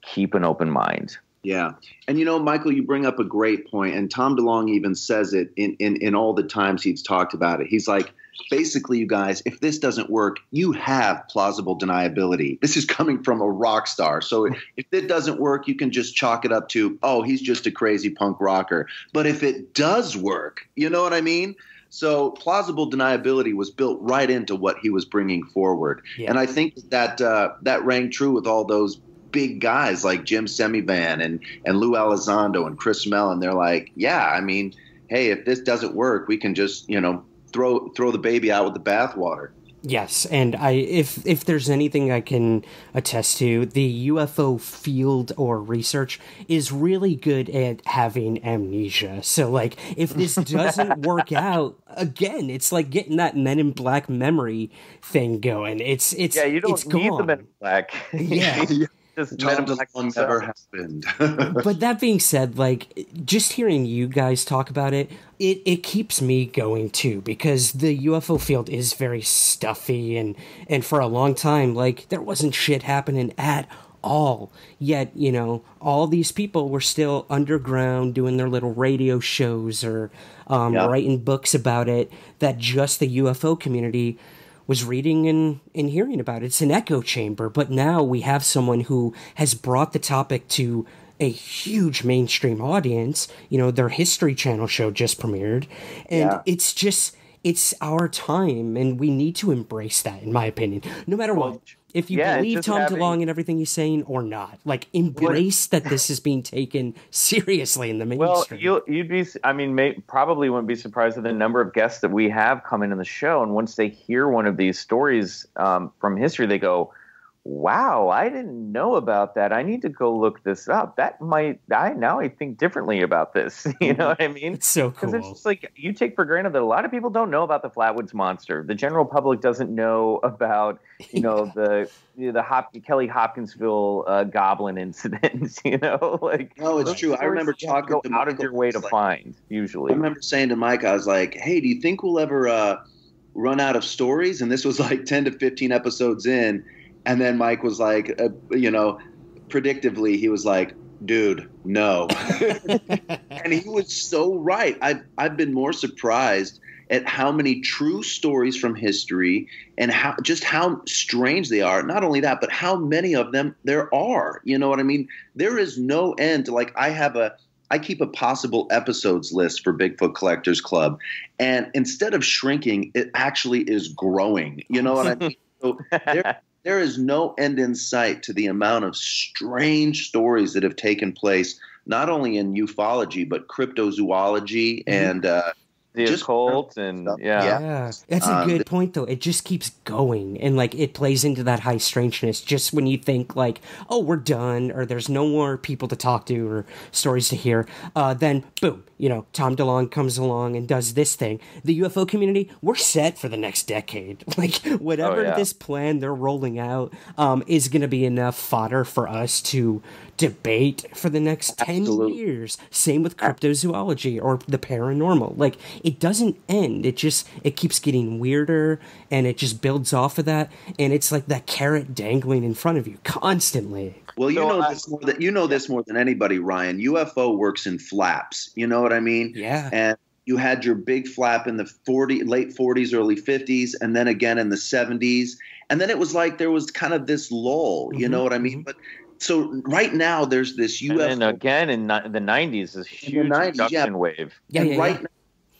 keep an open mind. Yeah. And, you know, Michael, you bring up a great point, and Tom DeLonge even says it in all the times he's talked about it. He's like, basically, you guys, if this doesn't work, you have plausible deniability. This is coming from a rock star. So if it doesn't work, you can just chalk it up to, oh, he's just a crazy punk rocker. But if it does work, you know what I mean? So plausible deniability was built right into what he was bringing forward. Yeah. And I think that that rang true with all those big guys like Jim Semivan and Lou Elizondo and Chris Mellon. They're like, yeah, I mean, hey, if this doesn't work, we can just, you know, throw the baby out with the bathwater. Yes, and if there's anything I can attest to, the UFO field or research is really good at having amnesia. So, like, if this doesn't work out, again, it's like getting that Men in Black memory thing going. It's yeah, you don't need the Men in Black. Yeah. Tom DeLonge never happened. But that being said, like, just hearing you guys talk about it, it keeps me going too, because the UFO field is very stuffy, and for a long time, like, there wasn't shit happening at all. Yet, you know, all these people were still underground doing their little radio shows or writing books about it that just the UFO community was reading and hearing about. It's an echo chamber, but now we have someone who has brought the topic to a huge mainstream audience. You know, their History Channel show just premiered, and it's just, it's our time, and we need to embrace that, in my opinion, no matter what. If you believe Tom DeLonge and everything he's saying or not, like, embrace that this is being taken seriously in the mainstream. Well, you'd be, I mean, probably wouldn't be surprised at the number of guests that we have coming on the show. And once they hear one of these stories from history, they go, wow, I didn't know about that. I need to go look this up. That might, now I think differently about this. You know what I mean? It's so cool. 'Cause it's just like, you take for granted that a lot of people don't know about the Flatwoods Monster. The general public doesn't know about, you know, the Kelly Hopkinsville Goblin incidents, you know? Like, no, it's true. I remember talking to Michael, out of your way to find, usually. I remember saying to Mike, I was like, hey, do you think we'll ever run out of stories? And this was like 10 to 15 episodes in. And then Mike was like, you know, predictively, he was like, dude, no. And he was so right. I've been more surprised at how many true stories from history and how strange they are. Not only that, but how many of them there are. You know what I mean? There is no end to, like, I keep a possible episodes list for Bigfoot Collectors Club. And instead of shrinking, it actually is growing. You know what I mean? So there is no end in sight to the amount of strange stories that have taken place, not only in ufology, but cryptozoology and the occult. And that's a good point, though. It just keeps going, and, like, it plays into that high strangeness. Just when you think, like, oh, we're done, or there's no more people to talk to or stories to hear, then boom, you know, Tom DeLonge comes along and does this thing. The UFO community, we're set for the next decade. Like, whatever this plan they're rolling out is going to be enough fodder for us to debate for the next 10 years. Same with cryptozoology or the paranormal. Like, it doesn't end. It just, it keeps getting weirder, and it just builds off of that. And it's like that carrot dangling in front of you constantly. Well, you know this more than, you know this more than anybody, Ryan. UFO works in flaps. You know what I mean? Yeah. And you had your big flap in the late 40s, early 50s, and then again in the 70s. And then it was like there was kind of this lull. You know what I mean? But so right now there's this UFO. And then again in the 90s, this huge abduction wave. Yeah, and right now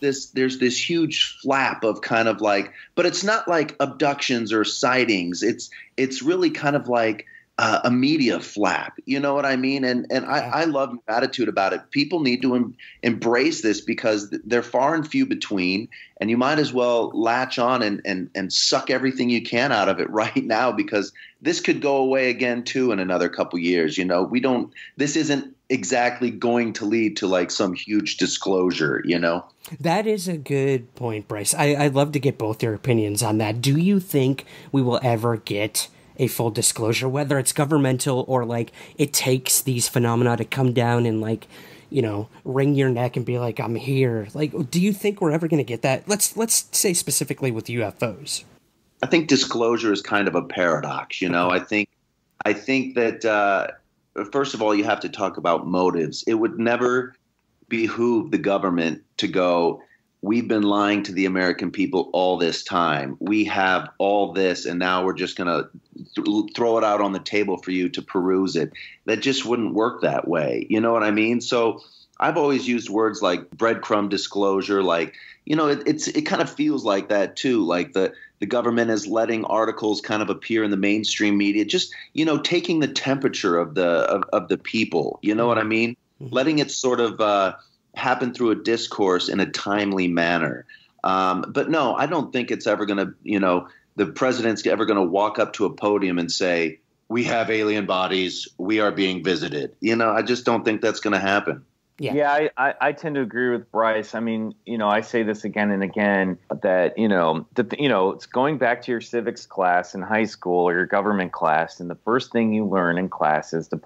there's this huge flap of kind of like, but it's not like abductions or sightings. It's really kind of like a media flap, you know what I mean? And I love your attitude about it. People need to embrace this, because they're far and few between, and you might as well latch on and suck everything you can out of it right now, because this could go away again too in another couple years. You know, this isn't exactly going to lead to, like, some huge disclosure, you know? That is a good point, Bryce. I'd love to get both your opinions on that. Do you think we will ever get a full disclosure, whether it's governmental or, like, it takes these phenomena to come down and, like, you know, wring your neck and be like, I'm here? Like, do you think we're ever going to get that? Let's say specifically with UFOs. I think disclosure is kind of a paradox, you know. I think that, first of all, you have to talk about motives. It would never behoove the government to go, we've been lying to the American people all this time. We have all this, and now we're just going to throw it out on the table for you to peruse it. That just wouldn't work that way. You know what I mean? So I've always used words like breadcrumb disclosure, like, you know, it kind of feels like that too, like the government is letting articles kind of appear in the mainstream media, just, you know, taking the temperature of the people, you know what I mean? Letting it sort of happen through a discourse in a timely manner. But no, I don't think it's ever going to, you know, the president's ever going to walk up to a podium and say, we have alien bodies, we are being visited. You know, I just don't think that's going to happen. Yeah, I tend to agree with Bryce. I mean, you know, I say this again and again that, you know, it's going back to your civics class in high school or your government class, and the first thing you learn in class is the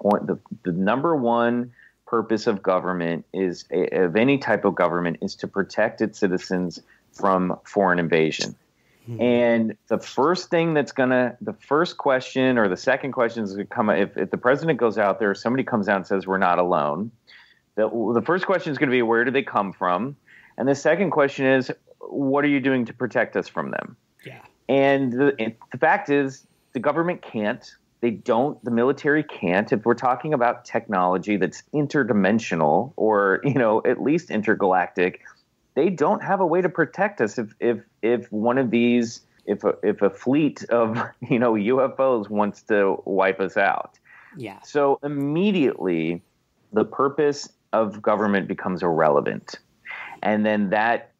number one purpose of government is of any type of government is to protect its citizens from foreign invasion. And the first question or the second question is going to come if the president goes out there, somebody comes out and says we're not alone. The first question is going to be, where do they come from? And the second question is, what are you doing to protect us from them? Yeah. And the fact is, the government can't. They don't. The military can't. If we're talking about technology that's interdimensional or, you know, at least intergalactic, they don't have a way to protect us if one of these if a fleet of, you know, UFOs wants to wipe us out. Yeah. So immediately, the purpose of government becomes irrelevant. And then that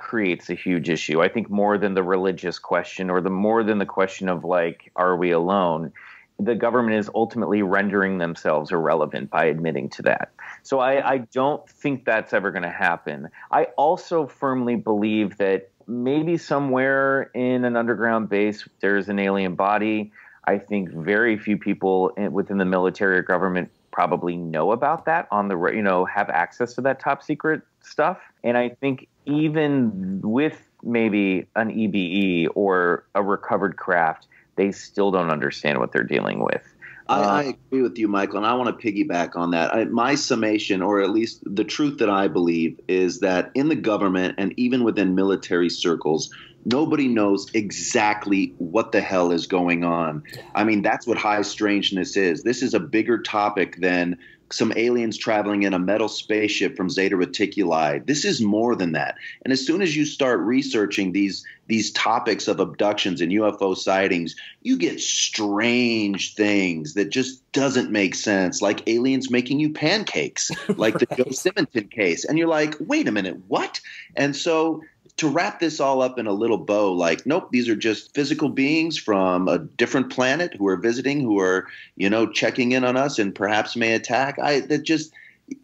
creates a huge issue. I think more than the religious question or more than the question of like, are we alone? The government is ultimately rendering themselves irrelevant by admitting to that. So I don't think that's ever going to happen. I also firmly believe that maybe somewhere in an underground base, there's an alien body. I think very few people within the military or government probably know about that on the, you know, have access to that top secret stuff. And I think even with maybe an EBE or a recovered craft, they still don't understand what they're dealing with. I agree with you, Michael, and I want to piggyback on that. My summation, or at least the truth that I believe, is that in the government and even within military circles, nobody knows exactly what the hell is going on. I mean, that's what high strangeness is. This is a bigger topic than some aliens traveling in a metal spaceship from Zeta Reticuli. This is more than that. And as soon as you start researching these topics of abductions and UFO sightings, you get strange things that just doesn't make sense, like aliens making you pancakes, like right. The Joe Simonton case. And you're like, wait a minute, what? And so to wrap this all up in a little bow, like, nope, these are just physical beings from a different planet who are visiting, who are, you know, checking in on us and perhaps may attack.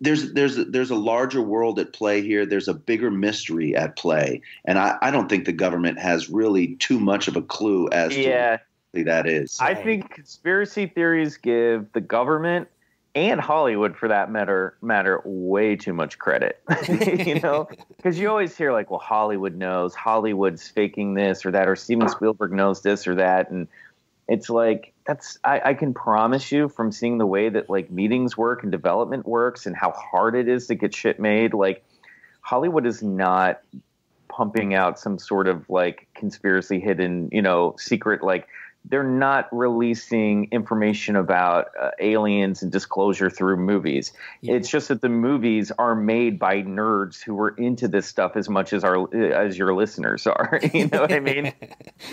There's a larger world at play here. There's a bigger mystery at play. And I don't think the government has really too much of a clue as to what exactly that is. I think conspiracy theories give the government and Hollywood, for that matter, way too much credit, you know, because you always hear like, well, Hollywood knows, Hollywood's faking this or that, or Steven Spielberg knows this or that. And it's like, that's, I can promise you from seeing the way that like meetings work and development works and how hard it is to get shit made, like Hollywood is not pumping out some sort of like conspiracy hidden, you know, secret, like, they're not releasing information about aliens and disclosure through movies. Yeah. It's just that the movies are made by nerds who were into this stuff as much as your listeners are. You know what I mean?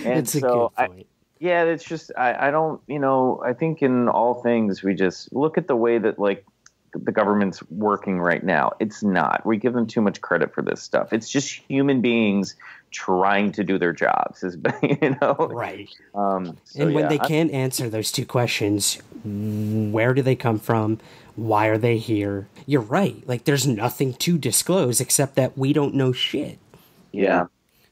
And so, it's just I don't, you know, I think in all things we just look at the way that like the government's working right now. It's not. We give them too much credit for this stuff. It's just human beings trying to do their jobs, you know? Right. They can't answer those two questions, where do they come from? Why are they here? You're right. Like, there's nothing to disclose except that we don't know shit. Yeah.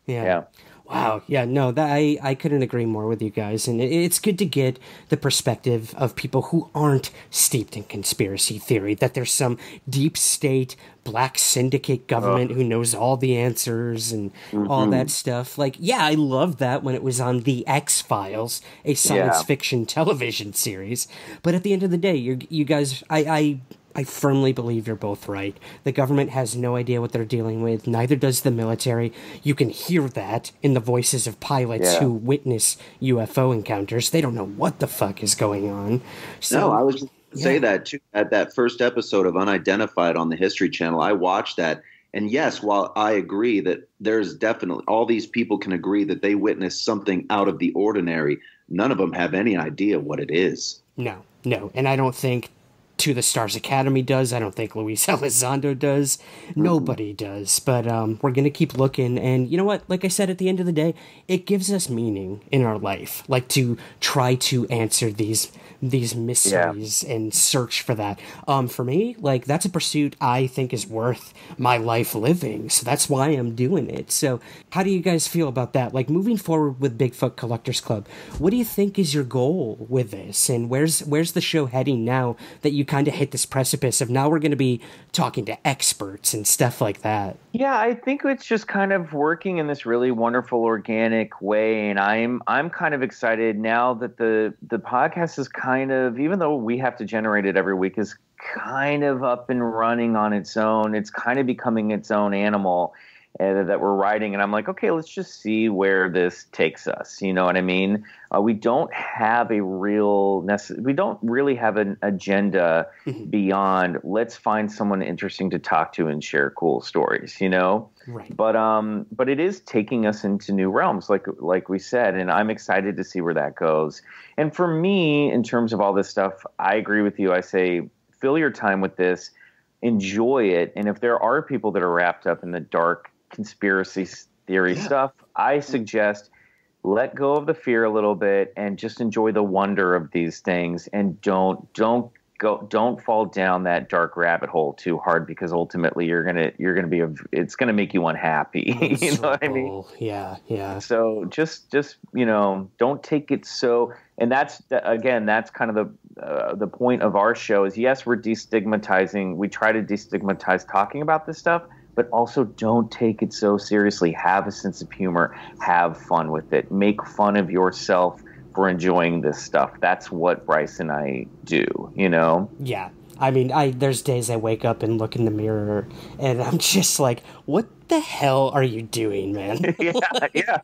Yeah. Yeah. Wow. Yeah, no, that I couldn't agree more with you guys. And it's good to get the perspective of people who aren't steeped in conspiracy theory, that there's some deep state black syndicate government who knows all the answers and all that stuff. Like, yeah, I loved that when it was on The X-Files, a science fiction television series. But at the end of the day, you guys, I I firmly believe you're both right. The government has no idea what they're dealing with. Neither does the military. You can hear that in the voices of pilots who witness UFO encounters. They don't know what the fuck is going on. So, no, I was just going to say that, too. At that first episode of Unidentified on the History Channel, I watched that. And yes, while I agree that there's definitely – all these people can agree that they witnessed something out of the ordinary, none of them have any idea what it is. No, no. And I don't think – To the Stars Academy does. I don't think Luis Elizondo does. Nobody does. But we're going to keep looking. And you know what? Like I said, at the end of the day, it gives us meaning in our life. Like to try to answer these mysteries and search for that. For me, like that's a pursuit I think is worth my life living. So that's why I'm doing it. So how do you guys feel about that? Like moving forward with Bigfoot Collectors Club, what do you think is your goal with this? And where's the show heading now that you kind of hit this precipice of now we're going to be talking to experts and stuff like that? Yeah, I think it's just kind of working in this really wonderful organic way, and I'm kind of excited now that the podcast is kind of, even though we have to generate it every week, is kind of up and running on its own. It's kind of becoming its own animal that we're riding, and I'm like, okay, let's just see where this takes us. You know what I mean? We don't have a real we don't really have an agenda beyond let's find someone interesting to talk to and share cool stories, you know? Right. But it is taking us into new realms, like we said, and I'm excited to see where that goes. And for me, in terms of all this stuff, I agree with you. I say fill your time with this, enjoy it, and if there are people that are wrapped up in the dark conspiracy theory stuff, I suggest let go of the fear a little bit and just enjoy the wonder of these things, and don't fall down that dark rabbit hole too hard, because ultimately you're gonna be it's gonna make you unhappy. You know what I mean? Yeah. So just you know, don't take it so. And that's kind of the point of our show is, yes, we're destigmatizing. We try to destigmatize talking about this stuff, but also don't take it so seriously. Have a sense of humor. Have fun with it. Make fun of yourself for enjoying this stuff. That's what Bryce and I do, you know? Yeah. I mean, there's days I wake up and look in the mirror and I'm just like, what the hell are you doing, man? Yeah.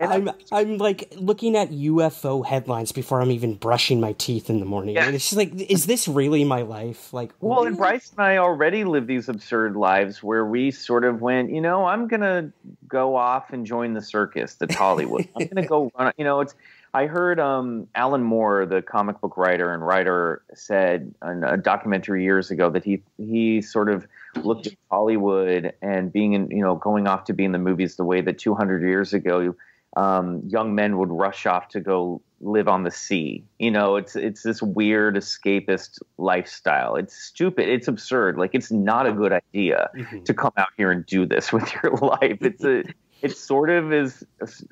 And I'm like looking at UFO headlines before I'm even brushing my teeth in the morning. Yeah. And it's just like, is this really my life? Like, well, and Bryce and I already live these absurd lives where we sort of went, you know, I'm going to go off and join the circus that's Hollywood. I'm going to go run, you know, it's, I heard Alan Moore, the comic book writer, said in a documentary years ago that he sort of looked at Hollywood and being in, you know, going off to be in the movies the way that 200 years ago young men would rush off to go live on the sea. You know, it's this weird escapist lifestyle. It's stupid. It's absurd. Like, it's not a good idea to come out here and do this with your life. It sort of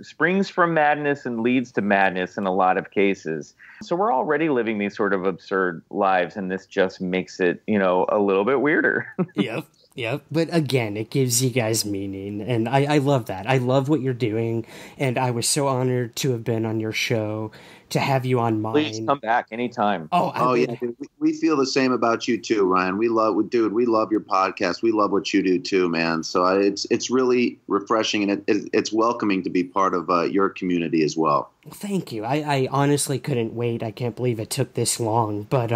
springs from madness and leads to madness in a lot of cases. So we're already living these sort of absurd lives, and this just makes it, you know, a little bit weirder. Yep. But again, it gives you guys meaning, and I love that. I love what you're doing, and I was so honored to have been on your show, to have you on mine. Please come back anytime. Oh yeah. Dude, we feel the same about you too, Ryan. We love your podcast. We love what you do too, man. So it's really refreshing, and it's welcoming to be part of your community as well. Thank you. I honestly couldn't wait. I can't believe it took this long, but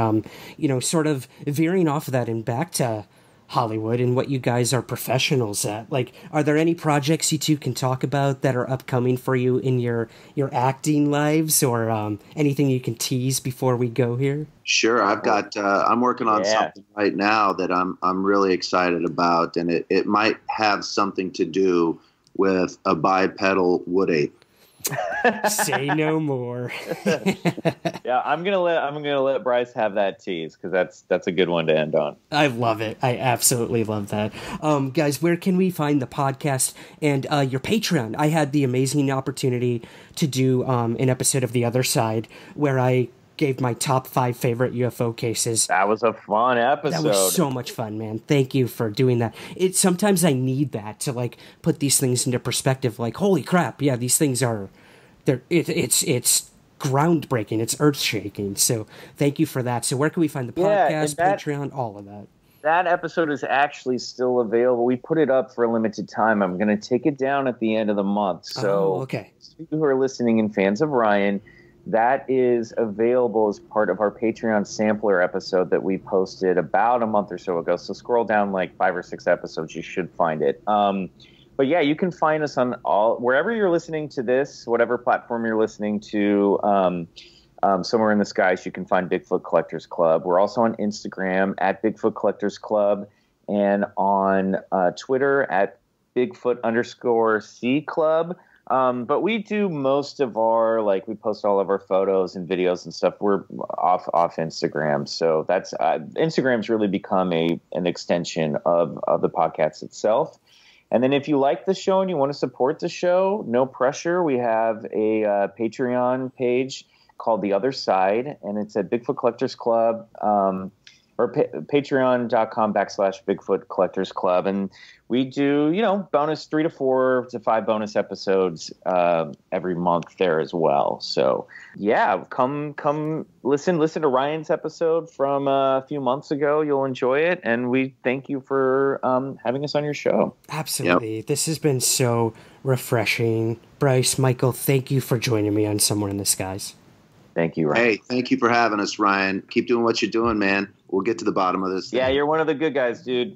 you know, sort of veering off of that and back to Hollywood and what you guys are professionals at. Like, are there any projects you two can talk about that are upcoming for you in your acting lives, or anything you can tease before we go here? Sure. I've got, I'm working on something right now that I'm really excited about, and it might have something to do with a bipedal wood ape. Say no more. Yeah, I'm gonna let Bryce have that tease, because that's a good one to end on. I love it. I absolutely love that. Guys, where can we find the podcast and your Patreon? I had the amazing opportunity to do an episode of The Other Side where I gave my top 5 favorite UFO cases. That was a fun episode. That was so much fun, man. Thank you for doing that. It sometimes I need that to like put these things into perspective. Like, holy crap, yeah, these things are. It's groundbreaking. It's earth-shaking. So thank you for that. So where can we find the podcast, Patreon, all of that? That episode is actually still available. We put it up for a limited time. I'm going to take it down at the end of the month. So okay. People who are listening and fans of Ryan, that is available as part of our Patreon sampler episode that we posted about a month or so ago. So scroll down like 5 or 6 episodes. You should find it. But yeah, you can find us on all, wherever you're listening to this, whatever platform you're listening to, Somewhere in the Skies, you can find Bigfoot Collectors Club. We're also on Instagram at Bigfoot Collectors Club and on Twitter at Bigfoot_C Club. But we do most of our, like, we post all of our photos and videos and stuff. We're off Instagram. So that's, Instagram's really become an extension of the podcast itself. And then if you like the show and you want to support the show, no pressure. We have a Patreon page called The Other Side, and it's at Bigfoot Collectors Club, or patreon.com/Bigfoot Collectors Club. And we do, bonus 3 to 4 to 5 bonus episodes every month there as well. So yeah, come listen to Ryan's episode from a few months ago. You'll enjoy it. And we thank you for having us on your show. Absolutely. Yep. This has been so refreshing. Bryce, Michael, thank you for joining me on Somewhere in the Skies. Thank you, Ryan. Hey, thank you for having us, Ryan. Keep doing what you're doing, man. We'll get to the bottom of this thing. Yeah, you're one of the good guys, dude.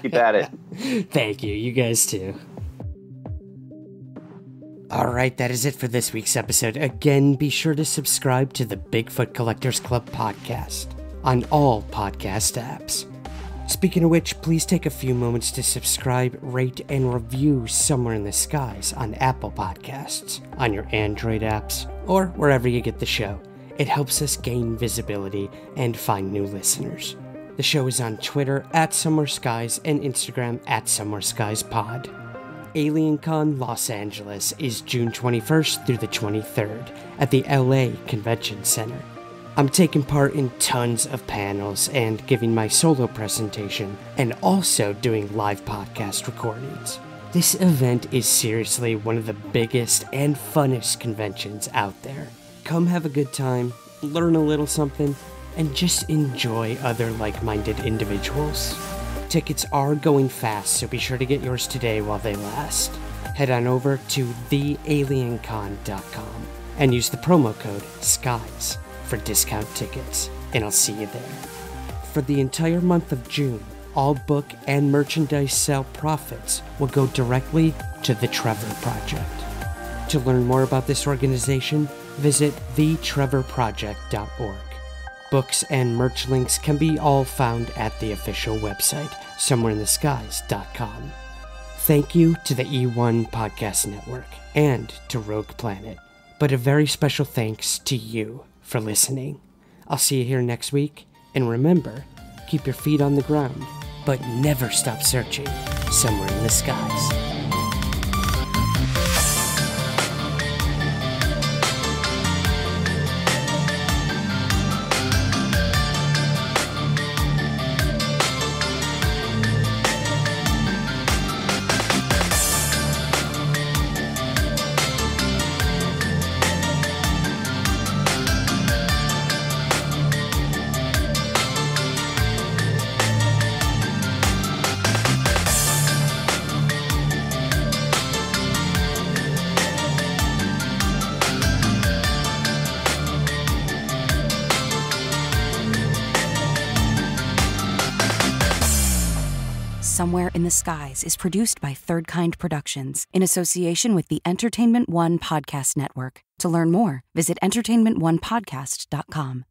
Keep at it. Thank you. You guys too. All right, that is it for this week's episode. Again, be sure to subscribe to the Bigfoot Collectors Club podcast on all podcast apps. Speaking of which, please take a few moments to subscribe, rate, and review Somewhere in the Skies on Apple Podcasts, on your Android apps, or wherever you get the show. It helps us gain visibility and find new listeners. The show is on Twitter at Somewhere Skies and Instagram at Somewhere Skies Pod. AlienCon Los Angeles is June 21st through the 23rd at the LA Convention Center. I'm taking part in tons of panels and giving my solo presentation and also doing live podcast recordings. This event is seriously one of the biggest and funnest conventions out there. Come have a good time, learn a little something, and just enjoy other like-minded individuals. Tickets are going fast, so be sure to get yours today while they last. Head on over to thealiencon.com and use the promo code SKIES for discount tickets, and I'll see you there. For the entire month of June, all book and merchandise sale profits will go directly to The Trevor Project. To learn more about this organization, visit thetrevorproject.org. Books and merch links can be all found at the official website, somewhereintheskies.com. Thank you to the E1 Podcast Network and to Rogue Planet, but a very special thanks to you for listening. I'll see you here next week, and remember, keep your feet on the ground, but never stop searching somewhere in the skies. Somewhere in the Skies is produced by Third Kind Productions in association with the Entertainment One Podcast Network. To learn more, visit entertainmentonepodcast.com.